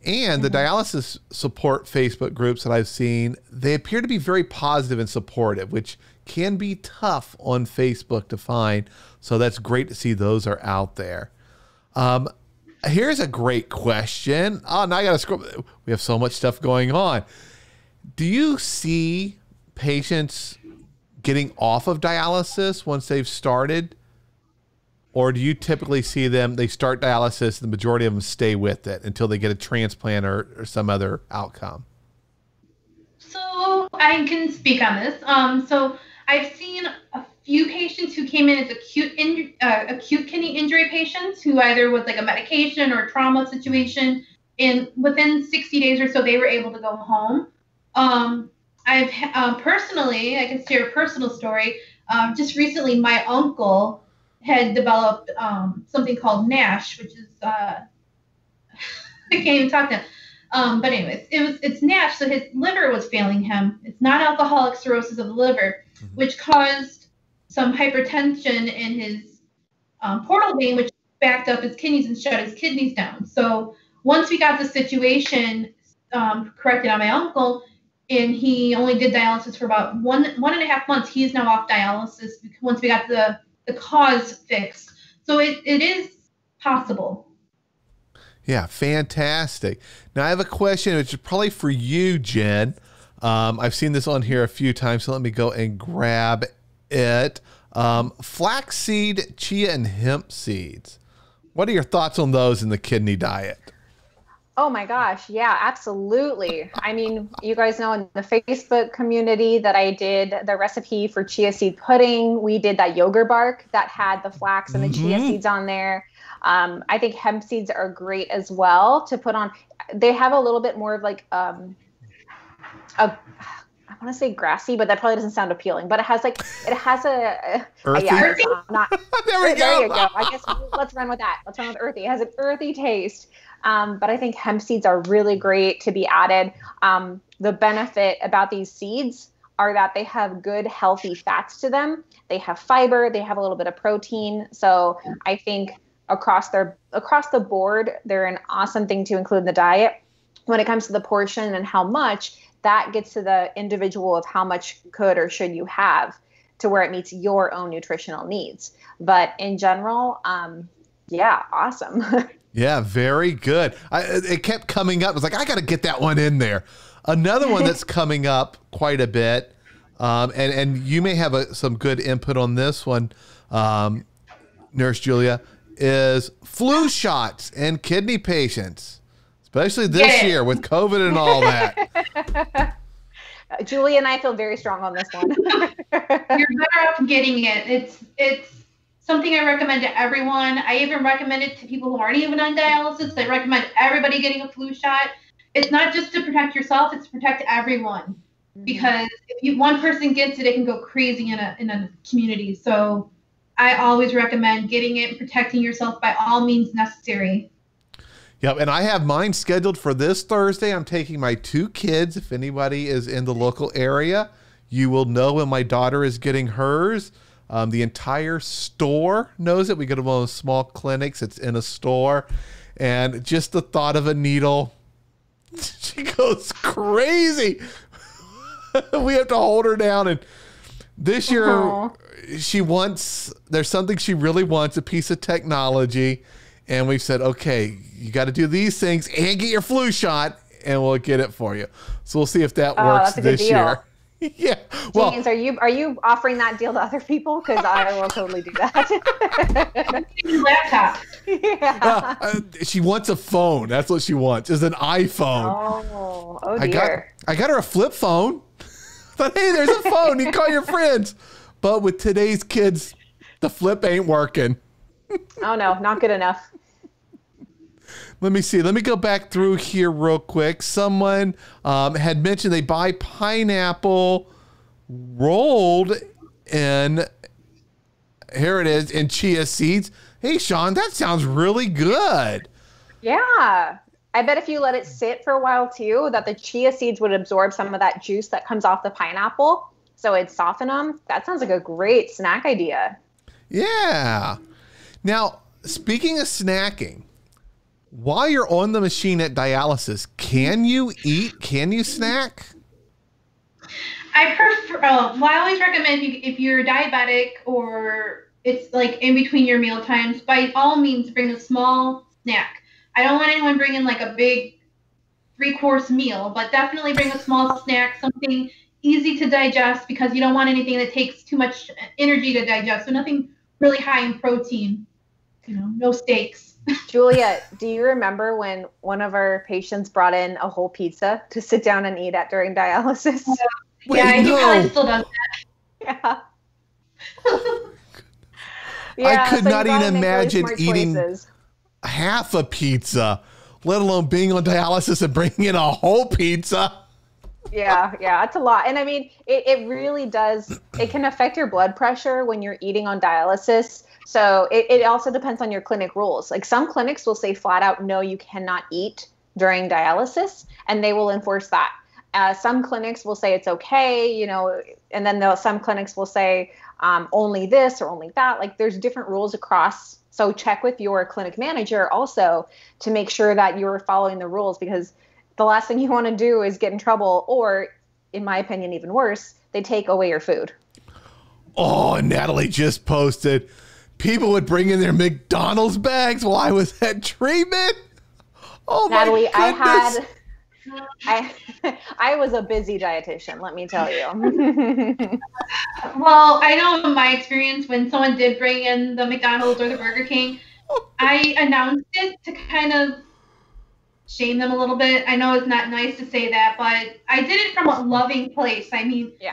And mm-hmm. the dialysis support Facebook groups that I've seen, they appear to be very positive and supportive, which can be tough on Facebook to find. So that's great to see those are out there. Um, here's a great question. Oh, now I got to scroll. We have so much stuff going on. Do you see patients getting off of dialysis once they've started? Or do you typically see them, they start dialysis, and the majority of them stay with it until they get a transplant or, or some other outcome? So I can speak on this. Um, so I've seen a few patients who came in as acute in, uh, acute kidney injury patients who either was like a medication or trauma situation, and within sixty days or so, they were able to go home. Um, I've uh, personally, I can share a personal story. Um, just recently, my uncle had developed um, something called NASH, which is, uh, I can't even talk now. Um, but anyways, it was, it's NASH, so his liver was failing him. It's non-alcoholic cirrhosis of the liver, mm-hmm. which caused some hypertension in his um, portal vein, which backed up his kidneys and shut his kidneys down. So once we got the situation um, corrected on my uncle, and he only did dialysis for about one, one and a half months, he's now off dialysis once we got the the cause fixed. So it, it is possible. Yeah, fantastic. Now I have a question, which is probably for you, Jen. Um, I've seen this on here a few times, so let me go and grab it. Um, flaxseed, chia, and hemp seeds. What are your thoughts on those in the kidney diet? Oh my gosh, yeah, absolutely. I mean, you guys know in the Facebook community that I did the recipe for chia seed pudding. We did that yogurt bark that had the flax and the mm-hmm. chia seeds on there. Um, I think hemp seeds are great as well to put on. They have a little bit more of like, um, a, I want to say grassy, but that probably doesn't sound appealing. But it has like, it has a, earthy? Uh, yeah, earthy? Uh, not, there we there, go. There you go. I guess let's run with that. Let's run with earthy. It has an earthy taste. Um, but I think hemp seeds are really great to be added. Um, the benefit about these seeds are that they have good, healthy fats to them. They have fiber. They have a little bit of protein. So I think across their across the board, they're an awesome thing to include in the diet. When it comes to the portion and how much, that gets to the individual of how much could or should you have to where it meets your own nutritional needs. But in general, um, yeah, awesome. Yeah, very good. I, it kept coming up. It was like, I got to get that one in there. Another one that's coming up quite a bit, um, and, and you may have a, some good input on this one, um, Nurse Julia, is flu shots in kidney patients, especially this yeah. year with COVID and all that. Julie and I feel very strong on this one. You're better off getting it. It's, it's, something I recommend to everyone. I even recommend it to people who aren't even on dialysis. I recommend everybody getting a flu shot. It's not just to protect yourself, it's to protect everyone. Because if you, one person gets it, it can go crazy in a, in a community. So I always recommend getting it and protecting yourself by all means necessary. Yep, and I have mine scheduled for this Thursday. I'm taking my two kids. If anybody is in the local area, you will know when my daughter is getting hers. Um, the entire store knows it. We go to one of those small clinics. It's in a store. And just the thought of a needle, she goes crazy. We have to hold her down. And this year, aww. She wants, there's something she really wants, a piece of technology. And we've said, okay, you got to do these things and get your flu shot, and we'll get it for you. So we'll see if that oh, works this deal. year. Yeah. Well, James, are you are you offering that deal to other people? Because I will totally do that. Laptop. Yeah. Uh, she wants a phone. That's what she wants. Is an iPhone. Oh, oh dear. I got, I got her a flip phone. But hey, there's a phone. You call your friends. But with today's kids, the flip ain't working. Oh no, not good enough. Let me see. Let me go back through here real quick. Someone um, had mentioned they buy pineapple rolled in, here it is, in chia seeds. Hey, Sean, that sounds really good. Yeah. I bet if you let it sit for a while, too, that the chia seeds would absorb some of that juice that comes off the pineapple. So it'd soften them. That sounds like a great snack idea. Yeah. Now, speaking of snacking, while you're on the machine at dialysis, can you eat? Can you snack? I prefer, uh, well, I always recommend you, if you're diabetic or it's like in between your meal times, by all means, bring a small snack. I don't want anyone bringing like a big three-course meal, but definitely bring a small snack, something easy to digest, because you don't want anything that takes too much energy to digest. So nothing really high in protein, you know, no steaks. Julia, do you remember when one of our patients brought in a whole pizza to sit down and eat at during dialysis? Yeah, Wait, yeah no. He probably still does that. Yeah. yeah I could so not even imagine really eating choices. half a pizza, let alone being on dialysis and bringing in a whole pizza. Yeah, yeah, that's a lot. And I mean, it, it really does, it can affect your blood pressure when you're eating on dialysis. So it, it also depends on your clinic rules. Like some clinics will say flat out, no, you cannot eat during dialysis, and they will enforce that. Uh, some clinics will say it's okay, you know, and then some clinics will say um, only this or only that. Like there's different rules across. So check with your clinic manager also to make sure that you're following the rules, because the last thing you want to do is get in trouble, or in my opinion, even worse, they take away your food. Oh, and Natalie just posted, people would bring in their McDonald's bags while I was at treatment. Oh, Natalie, my goodness. I had, I, I was a busy dietitian, let me tell you. Well, I know in my experience, when someone did bring in the McDonald's or the Burger King, I announced it to kind of shame them a little bit. I know it's not nice to say that, but I did it from a loving place. I mean, yeah,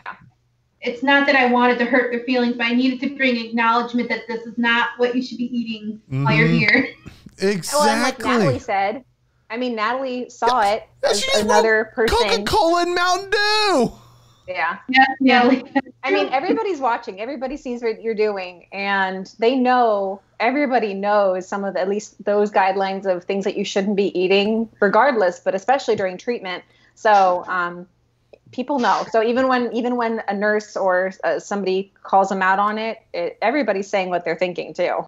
it's not that I wanted to hurt their feelings, but I needed to bring acknowledgement that this is not what you should be eating mm-hmm. while you're here. Exactly. Well, like Natalie said, I mean, Natalie saw yeah. it as yeah, another person. Coca-Cola and Mountain Dew. Yeah. Yeah. yeah. I mean, everybody's watching. Everybody sees what you're doing, and they know, everybody knows some of the, at least those guidelines of things that you shouldn't be eating regardless, but especially during treatment. So um, people know. So even when even when a nurse or uh, somebody calls them out on it, it, everybody's saying what they're thinking too.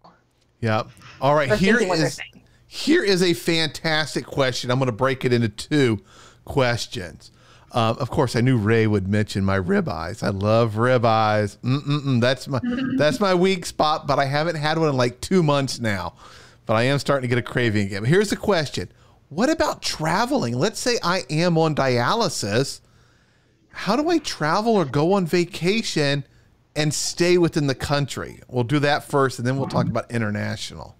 Yeah. All right. Here is, here is a fantastic question. I'm going to break it into two questions. Uh, of course, I knew Ray would mention my ribeyes. I love ribeyes. Mm-mm-mm. That's my that's my weak spot, but I haven't had one in like two months now. But I am starting to get a craving again. But here's the question. What about traveling? Let's say I am on dialysis. How do I travel or go on vacation and stay within the country? We'll do that first, and then we'll talk about international.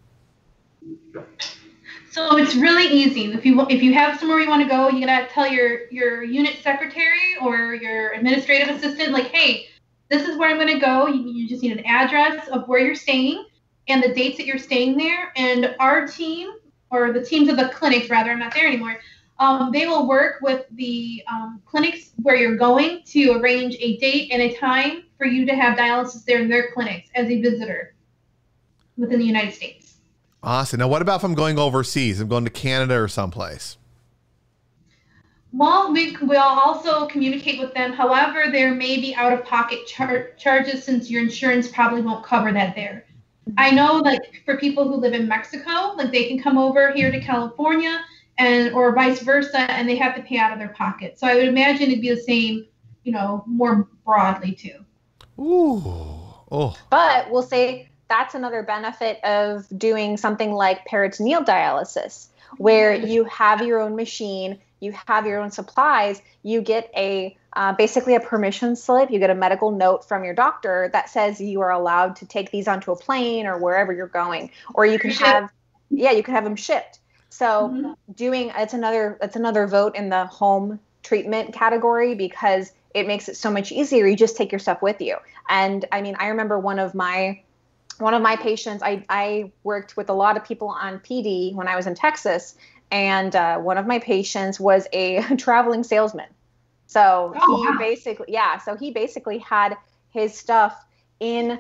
So it's really easy. If you if you have somewhere you want to go, you gotta tell your your unit secretary or your administrative assistant, like, hey, this is where I'm gonna go. You, you just need an address of where you're staying and the dates that you're staying there. And our team, or the teams of the clinics, rather, I'm not there anymore. Um, they will work with the um, clinics where you're going to arrange a date and a time for you to have dialysis there in their clinics as a visitor within the United States. Awesome. Now, what about if I'm going overseas? I'm going to Canada or someplace. Well, we will also communicate with them. However, there may be out-of-pocket char charges since your insurance probably won't cover that there. I know, like, for people who live in Mexico, like, they can come over here to California and or vice versa, and they have to pay out of their pocket. So I would imagine it'd be the same, you know, more broadly, too. Ooh. Oh. But we'll say... that's another benefit of doing something like peritoneal dialysis, where you have your own machine, you have your own supplies, you get a uh, basically a permission slip, you get a medical note from your doctor that says you are allowed to take these onto a plane or wherever you're going, or you can have, yeah, you can have them shipped. So mm-hmm. doing, it's another, it's another vote in the home treatment category, because it makes it so much easier. You just take your stuff with you. And I mean, I remember one of my One of my patients, I, I worked with a lot of people on P D when I was in Texas, and uh, one of my patients was a traveling salesman. So oh, he wow. basically, yeah, so he basically had his stuff in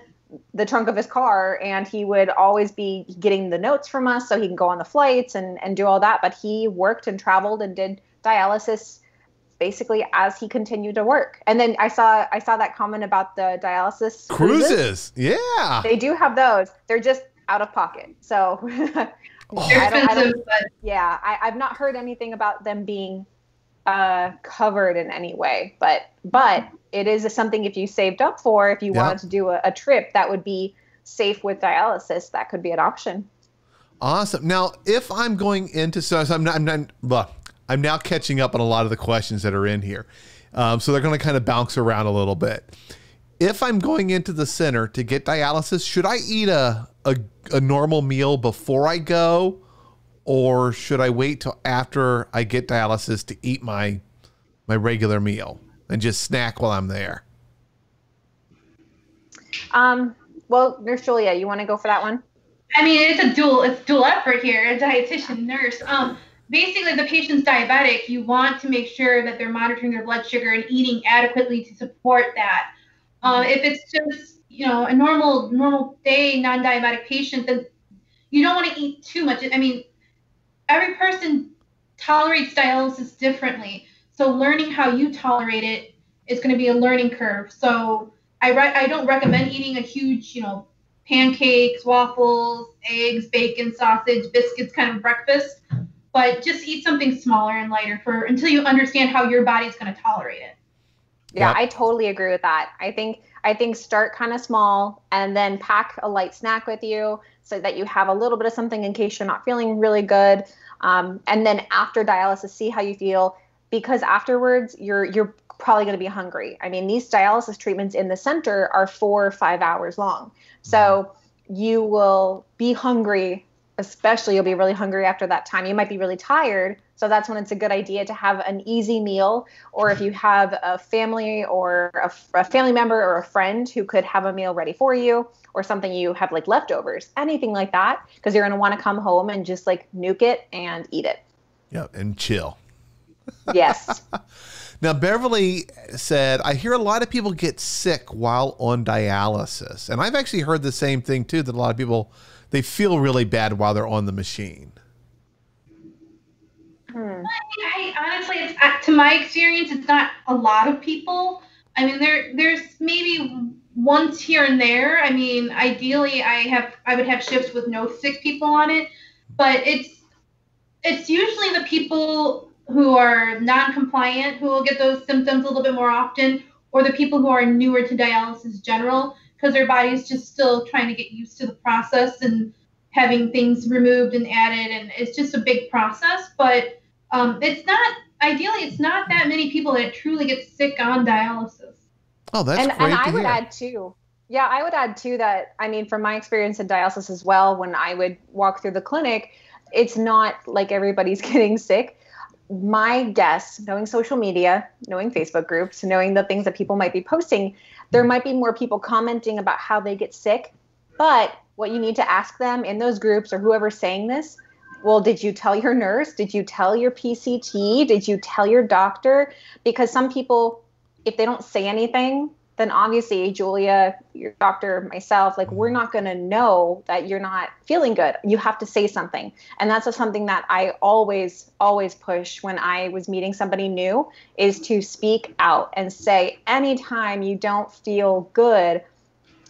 the trunk of his car, and he would always be getting the notes from us so he can go on the flights and, and do all that. But he worked and traveled and did dialysis basically as he continued to work. And then I saw I saw that comment about the dialysis cruises. cruises. Yeah. They do have those. They're just out of pocket. So oh. I don't, I don't, yeah, I, I've not heard anything about them being uh, covered in any way. But but it is something, if you saved up for, if you yeah. wanted to do a, a trip that would be safe with dialysis, that could be an option. Awesome. Now, if I'm going into, so I'm not, I'm not, I'm now catching up on a lot of the questions that are in here. Um, so they're going to kind of bounce around a little bit. If I'm going into the center to get dialysis, should I eat a, a, a normal meal before I go, or should I wait till after I get dialysis to eat my, my regular meal and just snack while I'm there? Um, well, Nurse Julia, you want to go for that one? I mean, it's a dual, it's dual effort here, a dietitian, nurse. Um, basically, the patient's diabetic. You want to make sure that they're monitoring their blood sugar and eating adequately to support that. Uh, if it's just, you know, a normal, normal day non-diabetic patient, then you don't want to eat too much. I mean, every person tolerates dialysis differently. So learning how you tolerate it is going to be a learning curve. So I, re I don't recommend eating a huge, you know, pancakes, waffles, eggs, bacon, sausage, biscuits kind of breakfast, but just eat something smaller and lighter for until you understand how your body's going to tolerate it. Yeah, I totally agree with that. I think I think start kind of small and then pack a light snack with you so that you have a little bit of something in case you're not feeling really good. Um, and then after dialysis, see how you feel, because afterwards you're you're probably going to be hungry. I mean, these dialysis treatments in the center are four or five hours long. So you will be hungry, especially you'll be really hungry after that time. You might be really tired. So that's when it's a good idea to have an easy meal, or if you have a family or a, a family member or a friend who could have a meal ready for you, or something you have like leftovers, anything like that, because you're going to want to come home and just like nuke it and eat it. Yeah, and chill. Yes. Now, Beverly said, I hear a lot of people get sick while on dialysis. And I've actually heard the same thing, too, that a lot of people, they feel really bad while they're on the machine. Hmm. I, I, honestly, it's, uh, to my experience, it's not a lot of people. I mean, there, there's maybe once here and there. I mean, ideally, I have, I would have shifts with no sick people on it, but it's, it's usually the people who are non-compliant who will get those symptoms a little bit more often, or the people who are newer to dialysis general, because their body's just still trying to get used to the process and having things removed and added, and it's just a big process. But um, it's not, ideally, it's not that many people that truly get sick on dialysis. Oh, that's and, great And I to would hear. add, too. Yeah, I would add, too, that, I mean, from my experience in dialysis as well, when I would walk through the clinic, it's not like everybody's getting sick. My guess, knowing social media, knowing Facebook groups, knowing the things that people might be posting, there might be more people commenting about how they get sick. But what you need to ask them in those groups, or whoever's saying this, well, did you tell your nurse? Did you tell your P C T? Did you tell your doctor? Because some people, if they don't say anything, then obviously Julia, your doctor, myself, like, we're not going to know that you're not feeling good. You have to say something. And that's something that I always, always push when I was meeting somebody new, is to speak out and say, anytime you don't feel good,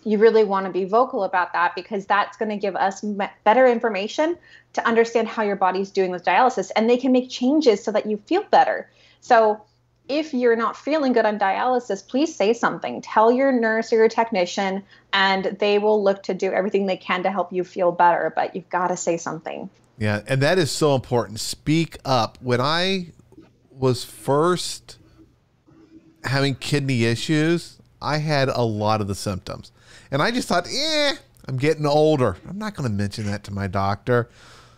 you really want to be vocal about that, because that's going to give us better information to understand how your body's doing with dialysis, and they can make changes so that you feel better. So if you're not feeling good on dialysis, please say something. Tell your nurse or your technician, and they will look to do everything they can to help you feel better, but you've got to say something. Yeah, and that is so important. Speak up. When I was first having kidney issues, I had a lot of the symptoms. And I just thought, eh, I'm getting older. I'm not going to mention that to my doctor.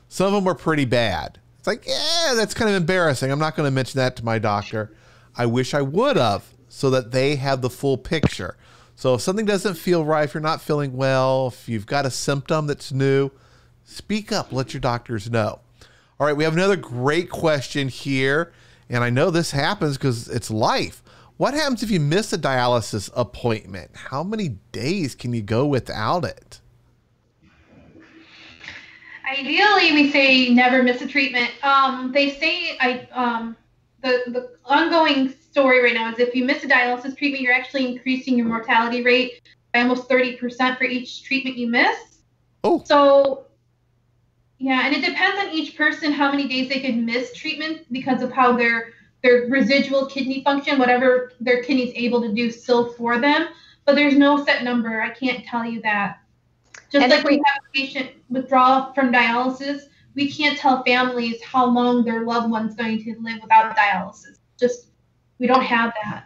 Some of them were pretty bad. It's like, yeah, that's kind of embarrassing. I'm not going to mention that to my doctor. I wish I would have, so that they have the full picture. So if something doesn't feel right, if you're not feeling well, if you've got a symptom that's new, speak up, let your doctors know. All right, we have another great question here. And I know this happens because it's life. What happens if you miss a dialysis appointment? How many days can you go without it? Ideally, we say never miss a treatment. Um, they say, I, um, The, the ongoing story right now is if you miss a dialysis treatment, you're actually increasing your mortality rate by almost thirty percent for each treatment you miss. Oh. So, yeah, and it depends on each person how many days they could miss treatment because of how their their residual kidney function, whatever their kidney's able to do still for them. But there's no set number. I can't tell you that. Just and like we, we have a patient withdrawal from dialysis, we can't tell families how long their loved one's going to live without dialysis. Just, we don't have that.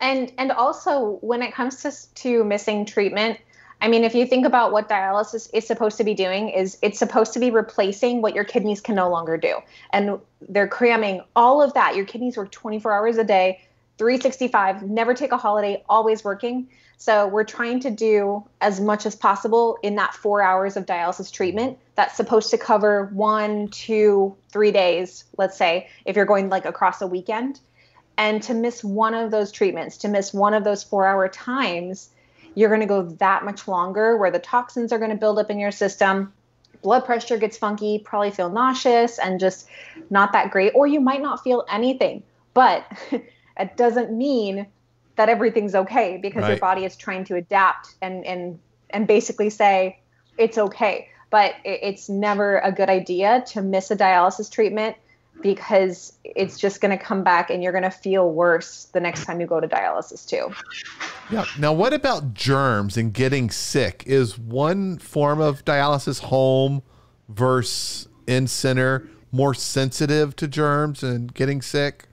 And and also when it comes to, to missing treatment, I mean, if you think about what dialysis is supposed to be doing, is it's supposed to be replacing what your kidneys can no longer do. And they're cramming all of that. Your kidneys work twenty-four hours a day, three sixty-five, never take a holiday, always working. So we're trying to do as much as possible in that four hours of dialysis treatment. That's supposed to cover one, two, three days, let's say, if you're going like across a weekend. And to miss one of those treatments, to miss one of those four hour times, you're going to go that much longer where the toxins are going to build up in your system. Blood pressure gets funky, probably feel nauseous and just not that great. Or you might not feel anything, but it doesn't mean that everything's okay, because right. your body is trying to adapt and, and, and basically say it's okay. But it, it's never a good idea to miss a dialysis treatment, because it's just going to come back and you're going to feel worse the next time you go to dialysis too. Yeah. Now, what about germs and getting sick? Is one form of dialysis, home versus in-center, more sensitive to germs and getting sick?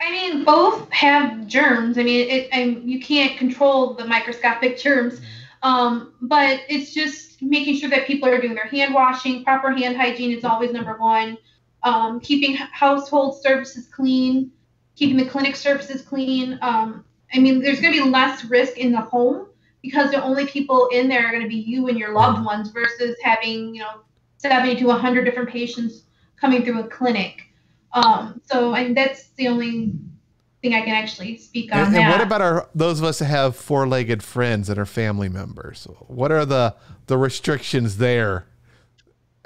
I mean, both have germs. I mean, it, I, you can't control the microscopic germs. Um, but it's just making sure that people are doing their hand washing, proper hand hygiene is always number one. Um, keeping household surfaces clean, keeping the clinic surfaces clean. Um, I mean, there's going to be less risk in the home because the only people in there are going to be you and your loved ones versus having, you know, seventy to one hundred different patients coming through a clinic. Um, so and that's the only thing I can actually speak on. And, and what about our those of us that have four-legged friends that are family members? What are the the restrictions there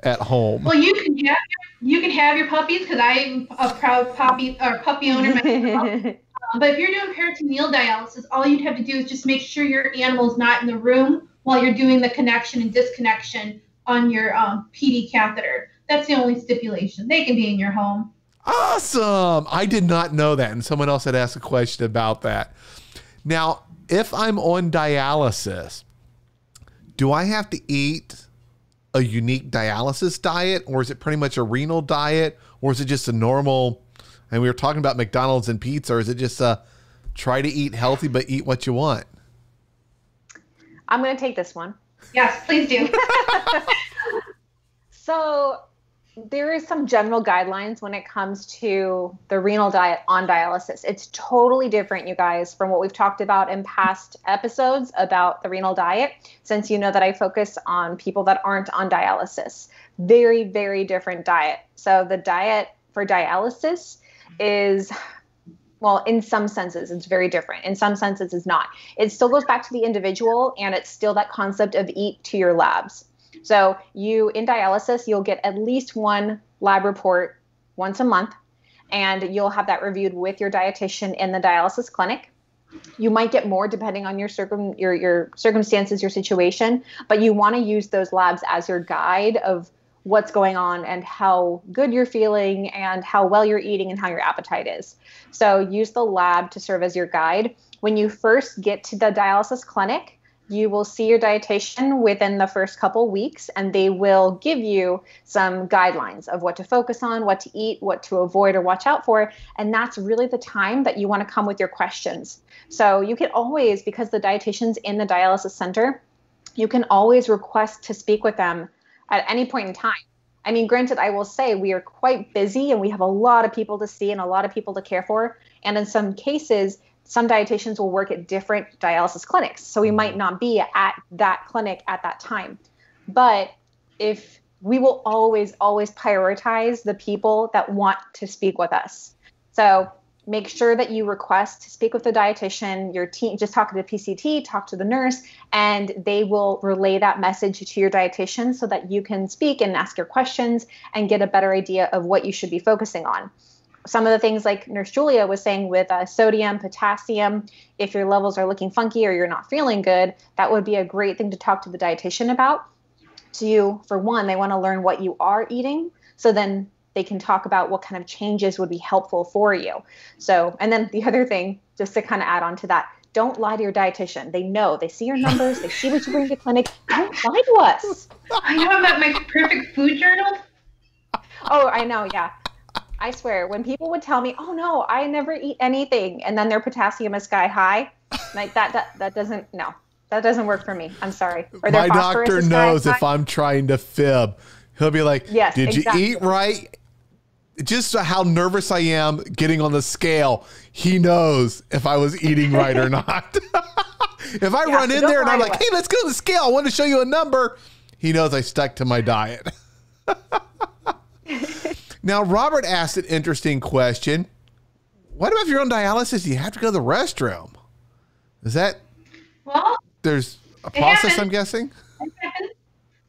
at home? Well, you can have you can have your puppies, because I'm a proud puppy or puppy owner myself. um, but if you're doing peritoneal dialysis, all you'd have to do is just make sure your animal's not in the room while you're doing the connection and disconnection on your um, P D catheter. That's the only stipulation. They can be in your home. Awesome. I did not know that. And someone else had asked a question about that. Now, if I'm on dialysis, do I have to eat a unique dialysis diet, or is it pretty much a renal diet, or is it just a normal, and we were talking about McDonald's and pizza, or is it just a try to eat healthy, but eat what you want? I'm going to take this one. Yes, please do. So there is some general guidelines when it comes to the renal diet on dialysis. It's totally different, you guys, from what we've talked about in past episodes about the renal diet, since you know that I focus on people that aren't on dialysis. Very, very different diet. So the diet for dialysis is, well, in some senses, it's very different. In some senses, it's not. It still goes back to the individual, and it's still that concept of eat to your labs. So you, in dialysis, you'll get at least one lab report once a month, and you'll have that reviewed with your dietitian in the dialysis clinic. You might get more depending on your circum your, your circumstances, your situation, but you want to use those labs as your guide of what's going on and how good you're feeling and how well you're eating and how your appetite is. So use the lab to serve as your guide. When you first get to the dialysis clinic, you will see your dietitian within the first couple weeks, and they will give you some guidelines of what to focus on, what to eat, what to avoid or watch out for. And that's really the time that you want to come with your questions. So you can always, because the dietitian's in the dialysis center, you can always request to speak with them at any point in time. I mean, granted, I will say we are quite busy and we have a lot of people to see and a lot of people to care for. And in some cases, some dietitians will work at different dialysis clinics, so we might not be at that clinic at that time. But if we will always, always prioritize the people that want to speak with us. So make sure that you request to speak with the dietitian, your team, just talk to the P C T, talk to the nurse, and they will relay that message to your dietitian so that you can speak and ask your questions and get a better idea of what you should be focusing on. Some of the things, like Nurse Julia was saying, with uh, sodium, potassium, if your levels are looking funky or you're not feeling good, that would be a great thing to talk to the dietitian about. To you, for one, they want to learn what you are eating. So then they can talk about what kind of changes would be helpful for you. So, and then the other thing, just to kind of add on to that, don't lie to your dietitian. They know. They see your numbers. They see what you bring to clinic. Don't lie to us. I know about my perfect food journal. Oh, I know. Yeah. I swear, when people would tell me, oh, no, I never eat anything, and then their potassium is sky high, like that, that, that doesn't, no, that doesn't work for me. I'm sorry. Or their my doctor knows if high. I'm trying to fib. He'll be like, yes, did exactly. you eat right? Just how nervous I am getting on the scale. He knows if I was eating right or not. If I yeah, run so in there and I'm like, hey, let's go to the scale. I want to show you a number. He knows I stuck to my diet. Now, Robert asked an interesting question. What about if you're on dialysis? Do you have to go to the restroom? Is that, well, there's a process, I'm guessing?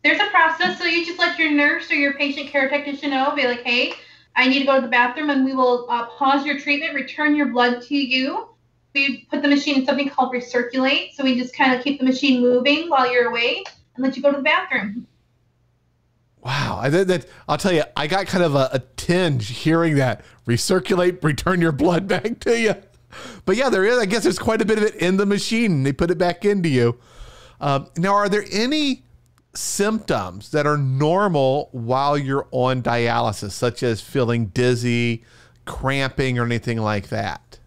There's a process. So you just let your nurse or your patient care technician know, be like, hey, I need to go to the bathroom, and we will uh, pause your treatment, return your blood to you. We put the machine in something called recirculate. So we just kind of keep the machine moving while you're away and let you go to the bathroom. Wow. I did that. I'll tell you, I got kind of a, a tinge hearing that. Recirculate, return your blood back to you. But yeah, there is, I guess there's quite a bit of it in the machine, and they put it back into you. Um, now, are there any symptoms that are normal while you're on dialysis, such as feeling dizzy, cramping, or anything like that?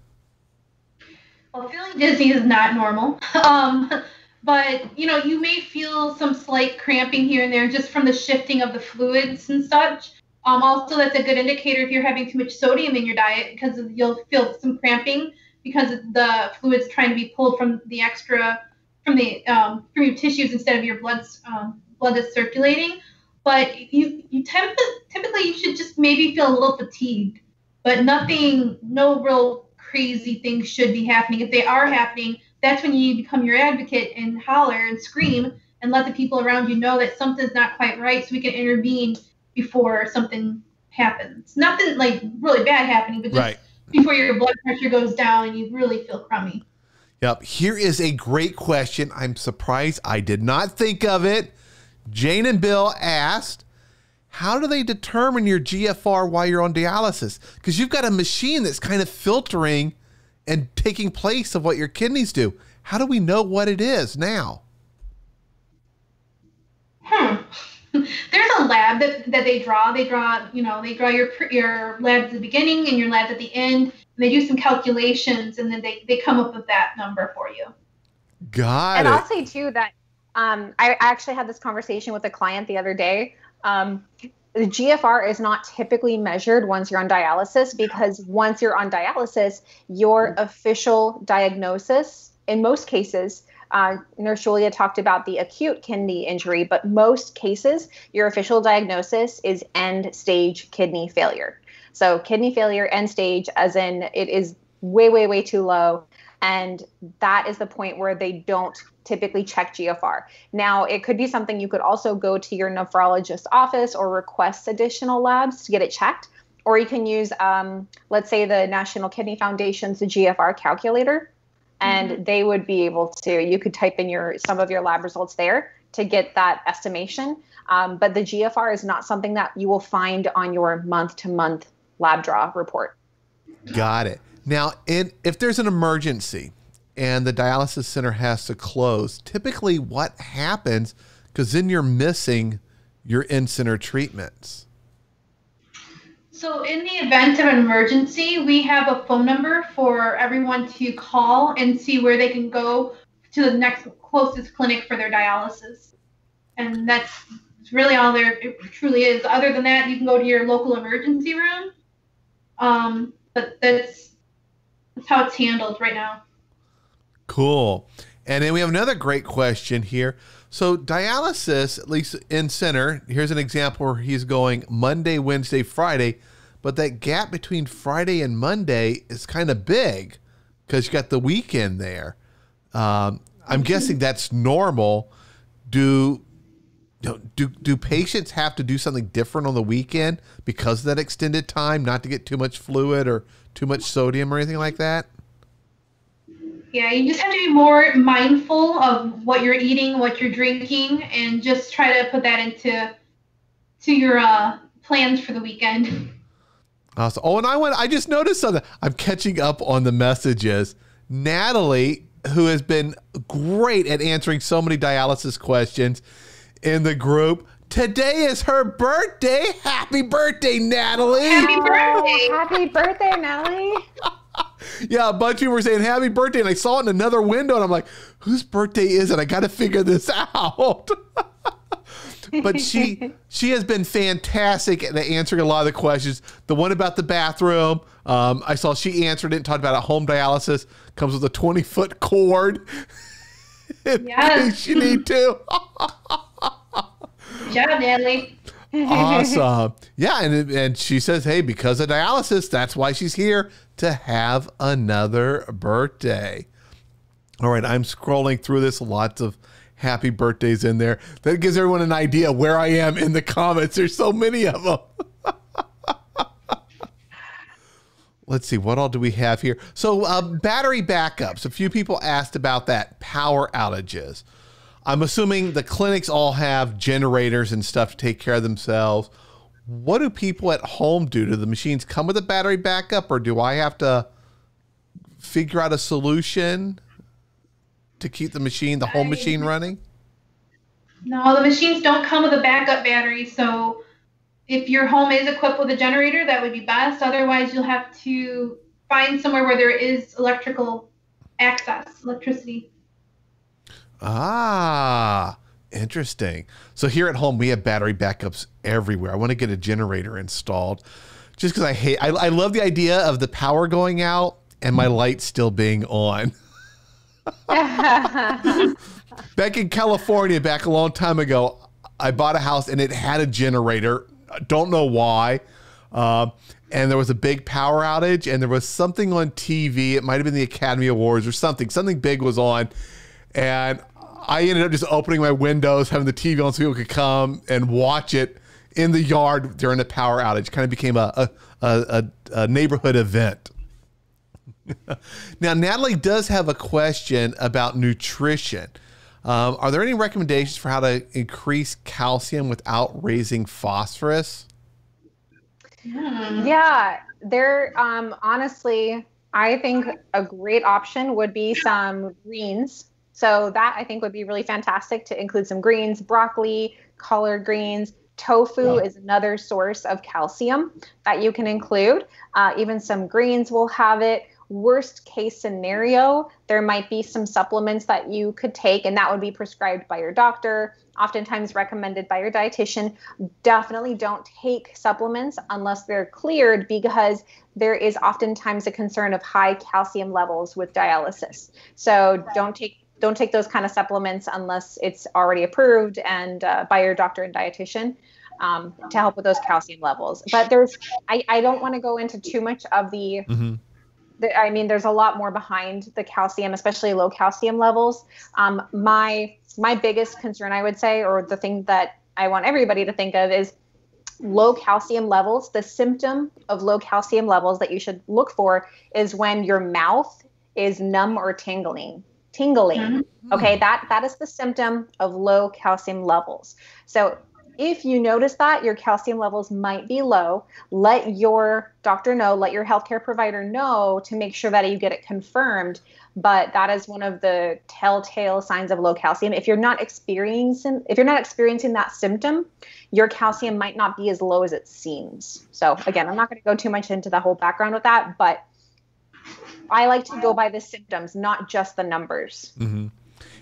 Well, feeling dizzy is not normal. Um, but, you know, you may feel some slight cramping here and there just from the shifting of the fluids and such. Um, also, that's a good indicator if you're having too much sodium in your diet, because you'll feel some cramping because the fluids trying to be pulled from the extra from the um, from your tissues instead of your blood's um, blood that's circulating. But you you typically, typically you should just maybe feel a little fatigued, but nothing, no real crazy things should be happening. If they are happening, that's when you become your advocate and holler and scream and let the people around you know that something's not quite right, so we can intervene before something happens. Nothing like really bad happening, but just right. before your blood pressure goes down and you really feel crummy. Yep. Here is a great question. I'm surprised I did not think of it. Jane and Bill asked, how do they determine your G F R while you're on dialysis? Because you've got a machine that's kind of filtering and taking place of what your kidneys do. How do we know what it is now? Hmm. There's a lab that, that they draw. They draw, you know, they draw your, your labs at the beginning and your labs at the end. They do some calculations, and then they, they come up with that number for you. Got and it. And I'll say, too, that um, I actually had this conversation with a client the other day. Um, the G F R is not typically measured once you're on dialysis, because once you're on dialysis, your official diagnosis, in most cases, uh, Nurse Julia talked about the acute kidney injury, but most cases, your official diagnosis is end-stage kidney failure. So kidney failure, end stage, as in it is way, way, way too low. And that is the point where they don't typically check G F R. Now, it could be something you could also go to your nephrologist's office or request additional labs to get it checked. Or you can use, um, let's say, the National Kidney Foundation's G F R calculator. And mm-hmm. they would be able to, you could type in your some of your lab results there to get that estimation. Um, but the G F R is not something that you will find on your month-to-month lab draw report. Got it. Now, in, if there's an emergency and the dialysis center has to close, typically what happens, because then you're missing your in-center treatments? So in the event of an emergency, we have a phone number for everyone to call and see where they can go to the next closest clinic for their dialysis. And that's really all there truly is. Other than that, you can go to your local emergency room. Um, but that's, that's how it's handled right now. Cool. And then we have another great question here. So dialysis, at least in center, here's an example where he's going Monday, Wednesday, Friday, but that gap between Friday and Monday is kind of big because you got the weekend there. Um, I'm guessing that's normal. Do, do, do patients have to do something different on the weekend because of that extended time, not to get too much fluid or too much sodium or anything like that? Yeah, you just have to be more mindful of what you're eating, what you're drinking, and just try to put that into to your uh, plans for the weekend. Awesome. Oh, and I went, I just noticed something. I'm catching up on the messages. Natalie, who has been great at answering so many dialysis questions in the group, today is her birthday. Happy birthday, Natalie. Happy birthday. Happy birthday, Natalie. Yeah, a bunch of you were saying happy birthday, and I saw it in another window, and I'm like, whose birthday is it? I got to figure this out. But she she has been fantastic at answering a lot of the questions. The one about the bathroom, um, I saw she answered it and talked about a home dialysis. Comes with a twenty-foot cord. Yes. You need to. Good job, Natalie. Awesome. Yeah, and, and she says, hey, because of dialysis, that's why she's here, to have another birthday. All right, I'm scrolling through this. Lots of happy birthdays in there. That gives everyone an idea where I am in the comments. There's so many of them. Let's see, what all do we have here? So uh, battery backups. A few people asked about that, power outages. I'm assuming the clinics all have generators and stuff to take care of themselves. What do people at home do? Do the machines come with a battery backup, or do I have to figure out a solution to keep the machine, the home machine running? No, the machines don't come with a backup battery. So if your home is equipped with a generator, that would be best. Otherwise, you'll have to find somewhere where there is electrical access, electricity. Ah, interesting. So here at home, we have battery backups everywhere. I want to get a generator installed just because I hate, I, I love the idea of the power going out and my light still being on. Back in California, back a long time ago, I bought a house and it had a generator. I don't know why. Uh, and there was a big power outage, and there was something on T V. It might've been the Academy Awards or something. Something big was on. And I ended up just opening my windows, having the T V on so people could come and watch it in the yard during the power outage. Kind of became a, a, a, a neighborhood event. Now, Natalie does have a question about nutrition. Um, are there any recommendations for how to increase calcium without raising phosphorus? Yeah, there, um, honestly, I think a great option would be some greens. So that, I think, would be really fantastic to include some greens, broccoli, collard greens. Tofu is another source of calcium that you can include. Uh, even some greens will have it. Worst case scenario, there might be some supplements that you could take, and that would be prescribed by your doctor, oftentimes recommended by your dietitian. Definitely don't take supplements unless they're cleared, because there is oftentimes a concern of high calcium levels with dialysis. So don't take Don't take those kind of supplements unless it's already approved and uh, by your doctor and dietitian um, to help with those calcium levels. But there's, I, I don't want to go into too much of the, mm-hmm. the, I mean, there's a lot more behind the calcium, especially low calcium levels. Um, my, my biggest concern, I would say, or the thing that I want everybody to think of, is low calcium levels. The symptom of low calcium levels that you should look for is when your mouth is numb or tingling. Tingling. Okay, that, that is the symptom of low calcium levels. So if you notice that your calcium levels might be low, let your doctor know, let your healthcare provider know to make sure that you get it confirmed. But that is one of the telltale signs of low calcium. If you're not experiencing, if you're not experiencing that symptom, your calcium might not be as low as it seems. So again, I'm not going to go too much into the whole background with that, but I like to go by the symptoms, not just the numbers. Mm-hmm.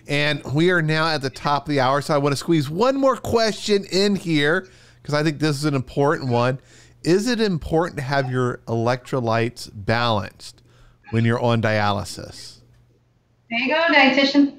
And we are now at the top of the hour, so I want to squeeze one more question in here because I think this is an important one. Is it important to have your electrolytes balanced when you're on dialysis? There you go, dietitian.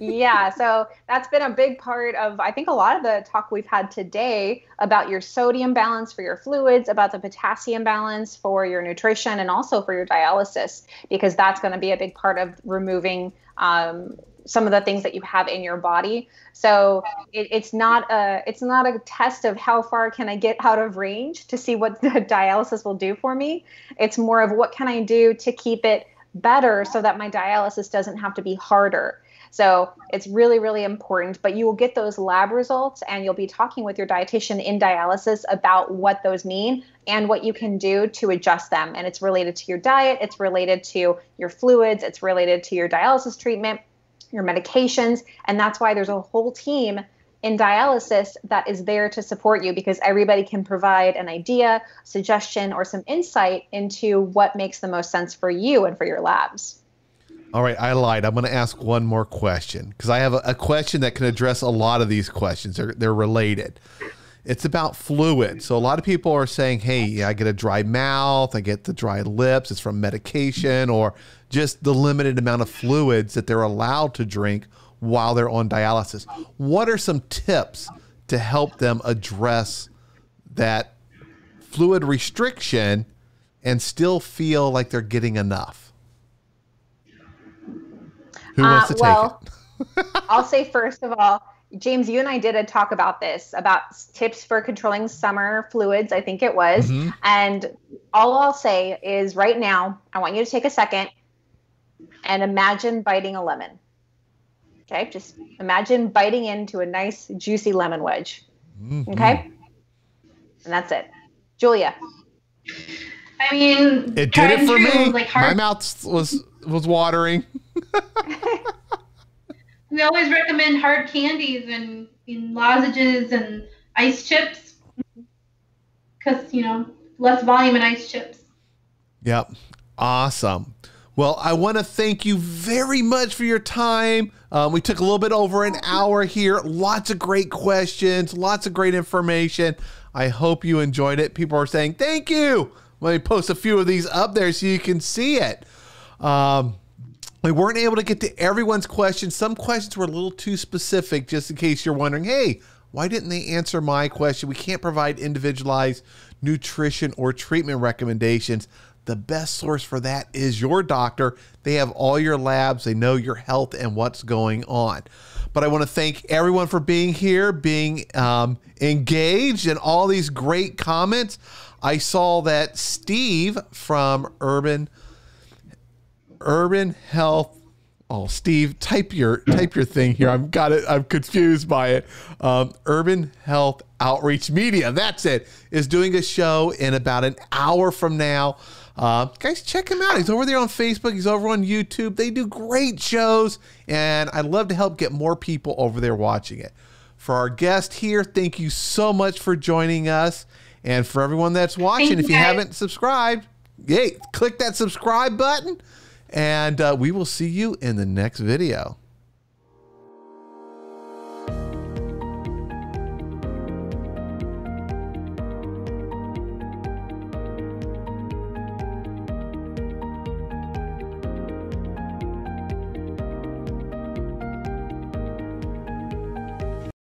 Yeah, so that's been a big part of, I think, a lot of the talk we've had today about your sodium balance for your fluids, about the potassium balance for your nutrition, and also for your dialysis, because that's going to be a big part of removing um, some of the things that you have in your body. So it, it's not a it's not a test of how far can I get out of range to see what the dialysis will do for me. It's more of what can I do to keep it better so that my dialysis doesn't have to be harder. So it's really, really important, but you will get those lab results and you'll be talking with your dietitian in dialysis about what those mean and what you can do to adjust them. And it's related to your diet, it's related to your fluids, it's related to your dialysis treatment, your medications, and that's why there's a whole team in dialysis that is there to support you, because everybody can provide an idea, suggestion, or some insight into what makes the most sense for you and for your labs. All right, I lied. I'm going to ask one more question because I have a, a question that can address a lot of these questions. They're, they're related. It's about fluid. So a lot of people are saying, hey, I get a dry mouth, I get the dry lips, it's from medication or just the limited amount of fluids that they're allowed to drink while they're on dialysis. What are some tips to help them address that fluid restriction and still feel like they're getting enough? Who wants uh, to take well, it? I'll say, first of all, James, you and I did a talk about this, about tips for controlling summer fluids, I think it was. Mm-hmm. And all I'll say is right now, I want you to take a second and imagine biting a lemon. Okay, just imagine biting into a nice, juicy lemon wedge. Mm-hmm. Okay? And that's it. Julia. I mean, it did it for me. Like My mouth was, was watering. We always recommend hard candies and, and lozenges and ice chips because, you know, less volume in ice chips. Yep. Awesome. Well, I want to thank you very much for your time. Um, we took a little bit over an hour here. Lots of great questions, lots of great information. I hope you enjoyed it. People are saying, thank you. Let me post a few of these up there so you can see it. Um, We weren't able to get to everyone's questions. Some questions were a little too specific, just in case you're wondering, hey, why didn't they answer my question? We can't provide individualized nutrition or treatment recommendations. The best source for that is your doctor. They have all your labs. They know your health and what's going on. But I want to thank everyone for being here, being um, engaged, and all these great comments. I saw that Steve from Urban Urban Health. Oh, Steve, type your type your thing here. I've got it. I'm confused by it. Um, Urban Health Outreach Media. That's it. Is doing a show in about an hour from now. Uh, guys, check him out. He's over there on Facebook. He's over on YouTube. They do great shows, and I'd love to help get more people over there watching it. For our guest here, thank you so much for joining us, and for everyone that's watching. Thank if you guys. Haven't subscribed, yay! Click that subscribe button. And uh, we will see you in the next video.